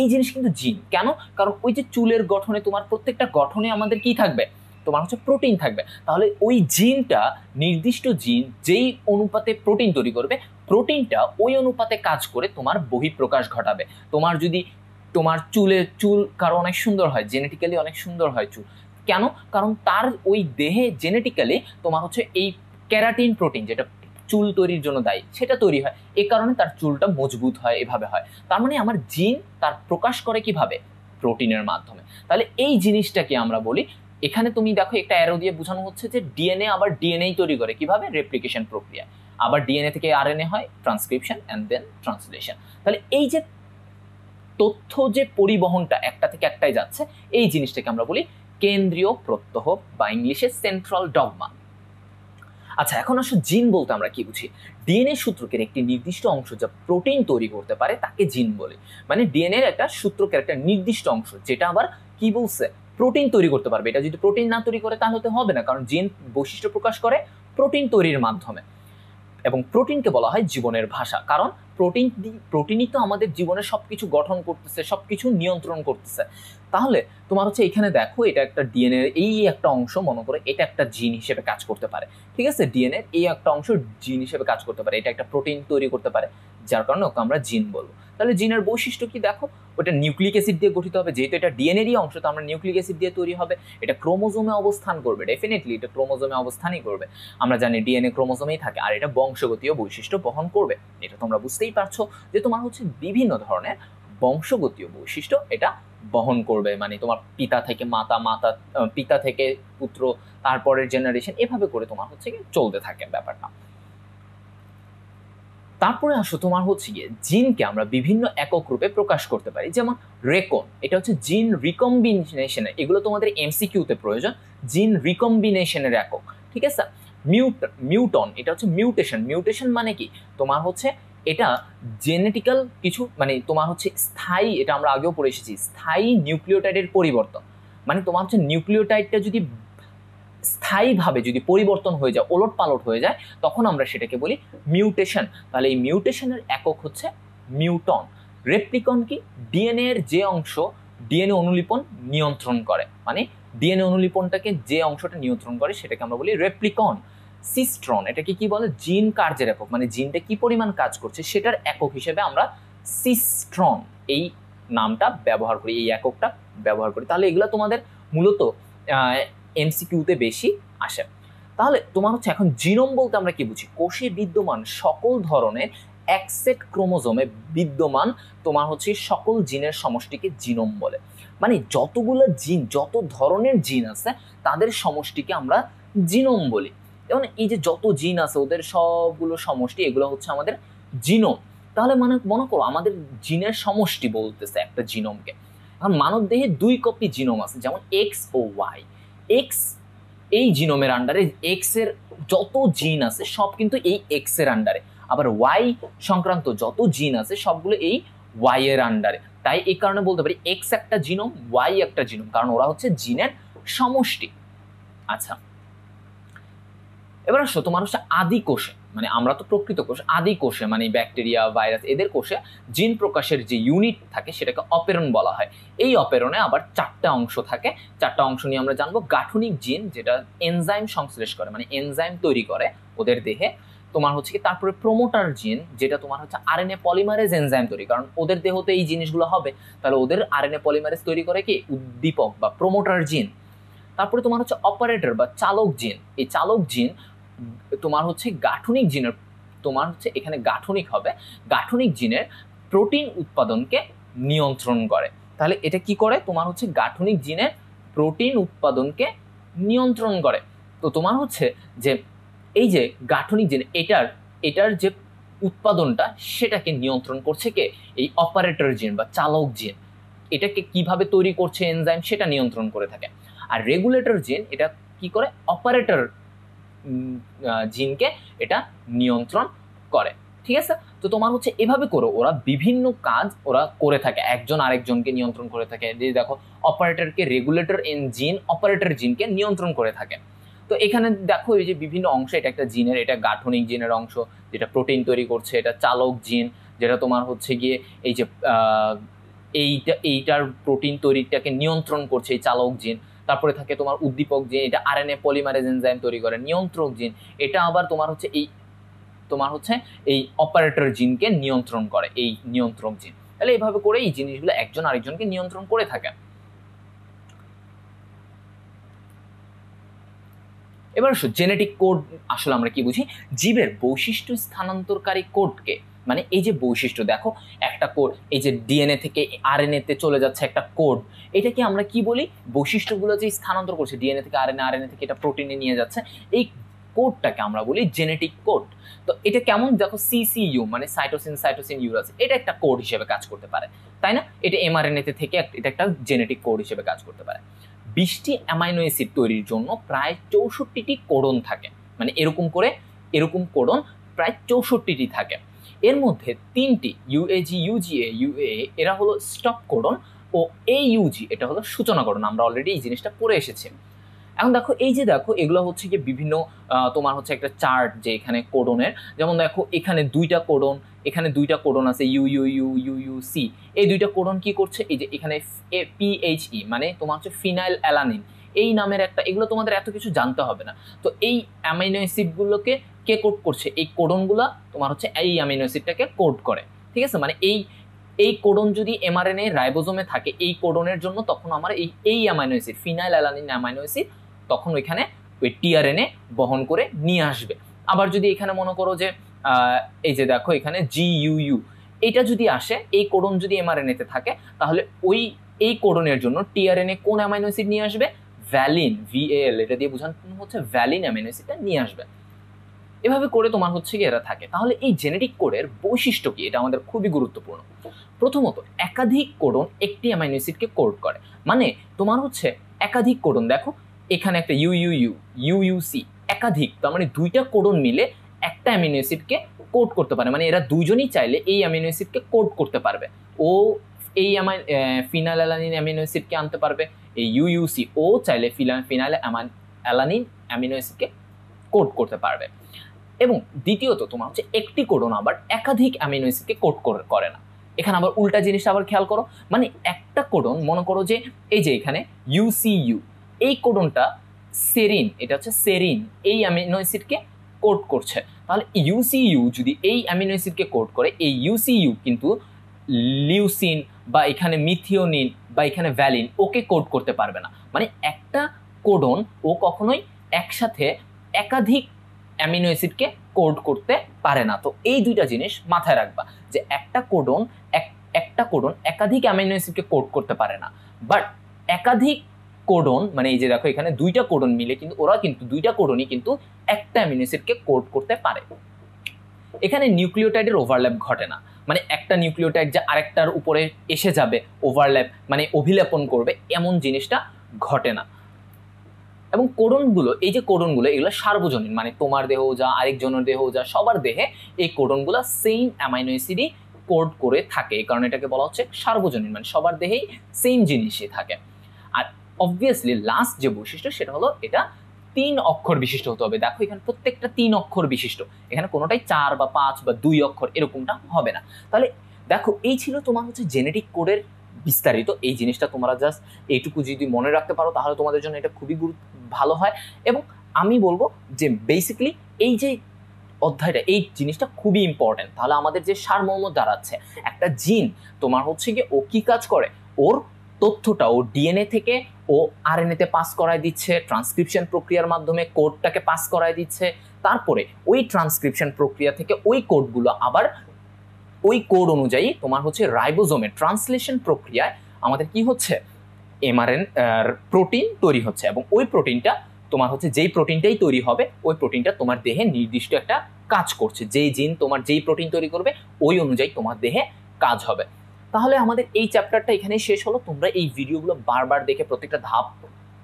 এই জিনিস কিন্তু জিন। কেন? কারণ ওই যে চুলের গঠনে তোমার প্রত্যেকটা গঠনে আমাদের কি থাকবে, তোমার হচ্ছে প্রোটিন থাকবে। তাহলে ওই জিনটা, নির্দিষ্ট জিন যেই অনুপাতে প্রোটিন তৈরি করবে, প্রোটিনটা ওই অনুপাতে কাজ করে তোমার বহিঃপ্রকাশ ঘটাবে। তোমার যদি তোমার চুলে চুল কারো অনেক সুন্দর হয়, জেনেটিক্যালি অনেক সুন্দর হয় চুল। কেন? কারণ তার ওই দেহে জেনেটিক্যালি তোমার হচ্ছে এই ক্যারাটিন প্রোটিন, যেটা চুল তৈরির জন্য দায়ী, সেটা তৈরি হয়। এ কারণে তার চুলটা মজবুত হয়, এভাবে হয়। তার মানে আমার জিন তার প্রকাশ করে কিভাবে? প্রোটিনের মাধ্যমে। তাহলে এই জিনিসটাকে আমরা বলি, এখানে তুমি দেখো একটা অ্যারো দিয়ে বোঝানো হচ্ছে যে ডিএনএ আবার ডিএনএ তৈরি করে কিভাবে? রেপ্লিকেশন প্রক্রিয়া। আবার ডিএনএ থেকে আরএনএ হয়, ট্রান্সক্রিপশন অ্যান্ড দেন ট্রান্সলেশন। তাহলে এই যে তথ্য যে পরিবহনটা একটা থেকে একটাই যাচ্ছে, এই জিনিসটাকে আমরা বলি কেন্দ্রীয় প্রত্যহ বা ইংলিশে সেন্ট্রাল ডগমা। আচ্ছা, এখন আসলে জিন বলতে আমরা কি বুঝি? ডিএনএ সূত্রকের একটি নির্দিষ্ট অংশ যা প্রোটিন তৈরি করতে পারে তাকে জিন বলে। মানে ডিএনএ এর একটা সূত্রকের একটা নির্দিষ্ট অংশ যেটা আবার কি বলছে? প্রোটিন তৈরি করতে পারবে। এটা যদি প্রোটিন না তৈরি করে তাহলে তো হবে না, কারণ জিন বৈশিষ্ট্য প্রকাশ করে প্রোটিন তৈরির মাধ্যমে। এবং প্রোটিনকে বলা হয় জীবনের ভাষা, কারণ প্রোটিন প্রোটিনই তো আমাদের জীবনের সব কিছু গঠন করতেছে, সব কিছু নিয়ন্ত্রণ করতেছে। তাহলে তোমার হচ্ছে এখানে দেখো, এটা একটা ডিএনএ এই একটা অংশ, মনে করে এটা একটা জিন হিসেবে কাজ করতে পারে, ঠিক আছে? ডিএনএ এই একটা অংশ জিন হিসেবে কাজ করতে পারে, এটা একটা প্রোটিন তৈরি করতে পারে, যার কারণে ওকে আমরা জিন বলবো। তাহলে জিনের বৈশিষ্ট্য কি দেখো? ওটা নিউক্লিক অ্যাসিড দিয়ে গঠিত হবে, যেহেতু এটা ডিএনএরই অংশ তো আমরা নিউক্লিক অ্যাসিড দিয়ে তৈরি হবে। এটা ক্রোমোজোমে অবস্থান করবে, ডেফিনেটলি এটা ক্রোমোজোমে অবস্থানই করবে। আমরা জানি ডিএনএ ক্রোমোজোমেই থাকে, আর এটা বংশগতীয় বৈশিষ্ট্য বহন করবে। এটা তোমরা বুঝতেই পারছো যে তোমার হচ্ছে বিভিন্ন ধরনের বংশগতীয় বৈশিষ্ট্য এটা বহন করবে। মানে তোমার পিতা থেকে মাতা, মাতা পিতা থেকে পুত্র, তারপরের জেনারেশন, এভাবে করে তোমার হচ্ছে কি চলতে থাকে ব্যাপারটা। তারপরে আসো তোমার হচ্ছে গিয়ে জিনকে আমরা বিভিন্ন একক রূপে প্রকাশ করতে পারি, যেমন রেকন, এটা হচ্ছে জিন রিকম্বিনেশনের, এগুলো তোমাদের এমসিকিউতে প্রয়োজন, জিন রিকম্বিনেশনের একক, ঠিক আছে? মিউট মিউটন, এটা হচ্ছে মিউটেশন। মিউটেশন মানে কি? তোমার হচ্ছে এটা জেনেটিক্যাল কিছু, মানে তোমার হচ্ছে স্থায়ী, এটা আমরা আগেও পড়ে এসেছি, স্থায়ী নিউক্লিওটাইডের পরিবর্তন। মানে তোমার হচ্ছে নিউক্লিওটাইডটা যদি স্থায়ীভাবে যদি পরিবর্তন হয়ে যায়, ওলট পালট হয়ে যায়, তখন আমরা সেটাকে বলি মিউটেশন। তাহলে এই মিউটেশনের একক হচ্ছে মিউটন। রেপ্লিকন কি? ডিএনএ এর যে অংশ ডিএনএ অনুলিপন নিয়ন্ত্রণ করে, মানে ডিএনএ অনুলিপনটাকে যে অংশটা নিয়ন্ত্রণ করে সেটাকে আমরা বলি রেপ্লিকন। সিস্ট্রন, এটাকে কি বলে? জিন কার্যের একক, মানে জিনটা কি পরিমাণ কাজ করছে সেটার একক হিসেবে আমরা সিস্ট্রন এই নামটা ব্যবহার করি, এই এককটা ব্যবহার করি। তাহলে এগুলো তোমাদের মূলত এমসিকিউতে বেশি আসে। তাহলে তোমার হচ্ছে এখন জিনোম বলতে আমরা কি বুঝি? কোষে বিদ্যমান সকল ধরনের এক সেট ক্রোমোজোমে বিদ্যমান তোমার হচ্ছে সকল জিনের সমষ্টিকে জিনোম বলে। মানে যতগুলো জিন, যত ধরনের জিন আছে তাদের সমষ্টিকে আমরা জিনোম বলি। এবং এই যে যত জিন আছে ওদের সবগুলো সমষ্টি, এগুলো হচ্ছে আমাদের জিনোম। তাহলে মানে মনে করো আমাদের জিনের সমষ্টি বলতেছে একটা জিনোমকে। এখন মানব দেহে দুই কপি জিনোম আছে, যেমন এক্স ও ওয়াই। এক্স, এই জিনোমের আন্ডারে এক্স এর যত জিন আছে সব কিন্তু এই এক্স এর আন্ডারে। আবার ওয়াই সংক্রান্ত যত জিন আছে সবগুলো এই ওয়াই এর আন্ডারে। তাই এই কারণে বলতে পারি এক্স একটা জিনোম, ওয়াই একটা জিনোম, কারণ ওরা হচ্ছে জিনের সমষ্টি। আচ্ছা, এবার আসো তোমার হচ্ছে আদি কোষে, মানে আমরা তো প্রকৃত কোষ, আদি কোষে মানে ব্যাকটেরিয়া, ভাইরাস, এদের কোষে জিন প্রকাশের যে ইউনিট থাকে সেটাকে অপেরণ বলা হয়। এই অপেরণে আবার চারটা অংশ থাকে, চারটা অংশ নিয়ে আমরা জানবো। গাঠনিক জিন, যেটা এনজাইম সংশ্লেষ করে, মানে এনজাইম তৈরি করে ওদের দেহে, তোমার হচ্ছে কি। তারপরে প্রমোটার জিন, যেটা তোমার হচ্ছে আরএনএ পলিমারেজ এনজাইম তৈরি, কারণ ওদের দেহতে এই জিনিসগুলো হবে, তাহলে ওদের আরএনএ পলিমারেজ তৈরি করে কি? উদ্দীপক বা প্রমোটার জিন। তারপরে তোমার হচ্ছে অপারেটর বা চালক জিন। এই চালক জিন তোমার হচ্ছে গাঠনিক জিনের, তোমার হচ্ছে এখানে গাঠনিক হবে, গাঠনিক জিনের প্রোটিন উৎপাদনকে নিয়ন্ত্রণ করে। তাহলে এটা কি করে? তোমার হচ্ছে গাঠনিক জিনের প্রোটিন উৎপাদনকে নিয়ন্ত্রণ করে। তো তোমার হচ্ছে যে এই যে গাঠনিক জিন, এটার এটার যে উৎপাদনটা সেটাকে নিয়ন্ত্রণ করছে কে? এই অপারেটর জিন বা চালক জিন। এটাকে কিভাবে তৈরি করছে এনজাইম, সেটা নিয়ন্ত্রণ করে থাকে। আর রেগুলেটর জিন, এটা কি করে? অপারেটর জিনকে এটা নিয়ন্ত্রণ করে। ঠিক আছে। তো তোমার হচ্ছে এভাবে করো, ওরা বিভিন্ন কাজ ওরা করে থাকে, একজন আরেকজনকে নিয়ন্ত্রণ করে থাকে। যে দেখো অপারেটরকে রেগুলেটর এন জিন অপারেটর জিনকে নিয়ন্ত্রণ করে থাকে। তো এখানে দেখো এই যে বিভিন্ন অংশ, এটা একটা জিনের, এটা গাঠনিক জিনের অংশ যেটা প্রোটিন তৈরি করছে, এটা চালক জিন যেটা তোমার হচ্ছে গিয়ে এই যে এইটা এইটার প্রোটিন তৈরিটাকে নিয়ন্ত্রণ করছে এই চালক জিন। তারপরে থাকে তোমার উদ্দীপক জিন, এটা R N A polymerase enzyme তৈরি করে, নিয়ন্ত্রক জিন এটা আবার তোমার হচ্ছে এই তোমার হচ্ছে এই অপারেটর জিনকে নিয়ন্ত্রণ করে এই নিয়ন্ত্রক জিন। তাহলে এইভাবে করে এই জিনিসগুলো একজন আরেকজনকে নিয়ন্ত্রণ করে থাকে। এবার জেনেটিক কোড আসলে আমরা কি বুঝি? জীবের বৈশিষ্ট্য স্থানান্তরকারী কোডকে, মানে এই যে বৈশিষ্ট্য দেখো একটা কোড, এই যে ডিএনএ থেকে আরএনএ তে চলে যাচ্ছে একটা কোড, এটাকে আমরা কি বলি? বৈশিষ্ট্যগুলো যে স্থানান্তর করছে ডিএনএ থেকে আরএনএ, আরএনএ থেকে এটা প্রোটিনে নিয়ে যাচ্ছে, এই কোডটাকে আমরা বলি জেনেটিক কোড। তো এটা কেমন দেখো, সিসিইউ মানে সাইটোসিন সাইটোসিন ইউরাস, এটা একটা কোড হিসেবে কাজ করতে পারে, তাই না? এটা এমআরএনএ তে থেকে এটা একটা জেনেটিক কোড হিসেবে কাজ করতে পারে। বিশটি অ্যামাইনো অ্যাসিড তৈরির জন্য প্রায় চৌষট্টিটি কোডন থাকে, মানে এরকম করে এরকম কোডন প্রায় চৌষট্টিটি থাকে। এর মধ্যে তিনটি ইউএজি ইউজিএ ইউএ এরা হলো স্টপ কোডন, ও এইউজি এটা হলো সূচনা কোডন। আমরা অলরেডি এই জিনিসটা পড়ে এসেছি। এখন দেখো এই যে দেখো এগুলো হচ্ছে যে বিভিন্ন তোমার হচ্ছে একটা চার্ট যে এখানে কোডনের, যেমন দেখো এখানে দুইটা কোডন, এখানে দুইটা কোডন আছে U U U U U C, এই দুইটা কোডন কি করছে? এই যে এখানে পিএইচই মানে তোমার হচ্ছে ফিনাইল অ্যালানিন এই নামের একটা, এগুলো তোমাদের এত কিছু জানতে হবে না। তো এই অ্যামাইনো অ্যাসিডগুলোকে কে কোড করছে? এই কোডনগুলো তোমার হচ্ছে এই অ্যামাইনো অ্যাসিডটাকে কোড করে, ঠিক আছে? মানে এই এই কোডন যদি এমআরএনএ রাইবোজোমে থাকে, এই কোডনের জন্য তখন আমার এই এই amino acid phenylalanine amino acid তখন ওইখানে ওই টিআরএনএ বহন করে নিয়ে আসবে। আবার যদি এখানে মনে করো যে এই যে দেখো এখানে জি ইউ ইউ এটা যদি আসে, এই কোডন যদি এমআরএনএতে থাকে তাহলে ওই এই কোডনের জন্য টিআরএনএ কোন অ্যামাইনো অ্যাসিড নিয়ে আসবে? ভ্যালিন, ভিএল এটা দিয়ে বোঝানো হচ্ছে ভ্যালিন অ্যামাইনো অ্যাসিডটা নিয়ে আসবে। এভাবে করে তোমার হচ্ছে কি এরা থাকে। তাহলে এই জেনেটিক কোডের বৈশিষ্ট্য কি, এটা আমাদের খুবই গুরুত্বপূর্ণ। প্রথমত একাধিক কোডন একটি অ্যামাইনো অ্যাসিডকে কোড করে, মানে তোমার হচ্ছে একাধিক কোডন, দেখো এখানে একটা U U U U U C একাধিক, তার মানে দুইটা কোডন মিলে একটা অ্যামিনো অ্যাসিডকে কোড করতে পারে, মানে এরা দুজনই চাইলে এই অ্যামিনো অ্যাসিডকে কোড করতে পারবে। ও এই অ্যামাইন ফিনাইল অ্যালানিন অ্যামিনো অ্যাসিডকে আনতে পারবে, এই ইউ ইউ সি ও চাইলে ফিনাইল ফিনাইল অ্যালানিন অ্যামিনো অ্যাসিডকে কোড করতে পারবে। এবং দ্বিতীয়ত তোমার হচ্ছে একটি কোডন আবার একাধিক অ্যামিনো অ্যাসিডকে কোড করে না। এখানে আবার উল্টা জিনিসটা আবার খেয়াল করো, মানে একটা কোডন মনে করো যে এই যে এখানে ইউসিইউ এই কোডনটা সেরিন, এটা হচ্ছে সেরিন এই অ্যামিনো অ্যাসিডকে কোড করছে, তাহলে ইউসিইউ যদি এই অ্যামিনো অ্যাসিডকে কোড করে, এই ইউসিইউ কিন্তু লিউসিন বা এখানে মিথিওনিন বা এখানে ভ্যালিন ওকে কোড করতে পারবে না। মানে একটা কোডন ও কখনোই একসাথে একাধিক অ্যামিনো অ্যাসিডকে কোড করতে পারে না। তো এই দুইটা জিনিস মাথায় রাখবা যে একটা কোডন এক একটা কোডন একাধিক অ্যামিনো অ্যাসিডকে কোড করতে পারে না, বাট একাধিক কোডন মানে এই যে দেখো এখানে দুইটা কোডন মিলে কিন্তু ওরা কিন্তু দুইটা কোডনই কিন্তু একটা অ্যামিনো অ্যাসিডকে কোড করতে পারে। এখানে নিউক্লিওটাইডের ওভারল্যাপ ঘটে না, মানে একটা নিউক্লিওটাইড যে আরেকটার উপরে এসে যাবে ওভারল্যাপ মানে অভিলাপন করবে এমন জিনিসটা ঘটে না। এবং কোডনগুলো এই যে কোডনগুলো এগুলো সার্বজনীন, মানে তোমার দেহ যা আরেকজনের দেহ যা সবার দেহে এই কোডনগুলো সেম অ্যামাইনো অ্যাসিডই কোড করে থাকে, এই কারণে এটাকে বলা হচ্ছে সার্বজনীন, মানে সবার দেহেই সেম জিনিসই থাকে। আর অবভিয়াসলি লাস্ট যে বৈশিষ্ট্য সেটা হলো এটা তিন অক্ষর বিশিষ্ট হতে হবে। দেখো এখানে প্রত্যেকটা তিন অক্ষর বিশিষ্ট, এখানে কোনোটাই চার বা পাঁচ বা দুই অক্ষর এরকমটা হবে না। তাহলে দেখো এই ছিল তোমার হচ্ছে জেনেটিক কোডের বিস্তারিত। এই জিনিসটা তোমরা জাস্ট এইটুকু যদি মনে রাখতে পারো তাহলে তোমাদের জন্য এটা খুবই গুরুত্ব ভালো হয়। এবং আমি বলবো যে বেসিক্যালি এই যে অধ্যায়টা এই জিনিসটা খুবই ইম্পর্টেন্ট। তাহলে আমাদের যে সারমর্ম দাঁড়াচ্ছে, একটা জিন তোমার হচ্ছে গিয়ে ও কী কাজ করে, ওর তথ্যটা ও ডিএনএ থেকে ও আরএনএতে পাস করায় দিচ্ছে, ট্রান্সক্রিপশন প্রক্রিয়ার মাধ্যমে কোডটাকে পাস করায় দিচ্ছে, তারপরে ওই ট্রান্সক্রিপশন প্রক্রিয়া থেকে ওই কোডগুলো আবার ওই কোড অনুযায়ী তোমার হচ্ছে রাইবোজোমে ট্রান্সলেশন প্রক্রিয়ায় আমাদের কি হচ্ছে এমআরএন প্রোটিন তৈরি হচ্ছে, এবং ওই প্রোটিনটা তোমার হচ্ছে যেই প্রোটিনটাই তৈরি হবে ওই প্রোটিনটা তোমার দেহে নির্দিষ্ট একটা কাজ করছে, যেই জিন তোমার যেই প্রোটিন তৈরি করবে ওই অনুযায়ী তোমার দেহে কাজ হবে। তাহলে আমাদের এই চ্যাপ্টারটা এখানেই শেষ হলো। তোমরা এই ভিডিওগুলো বারবার দেখে প্রত্যেকটা ধাপ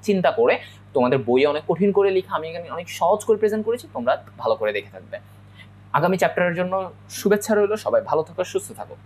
চিন্তা করে, তোমাদের বইয়ে অনেক কঠিন করে লেখা, আমি এখানে অনেক সহজ করে প্রেজেন্ট করেছি, তোমরা ভালো করে দেখে থাকবে। আগামী চ্যাপ্টারের জন্য শুভেচ্ছা রইল। সবাই ভালো থাকো, সুস্থ থাকো।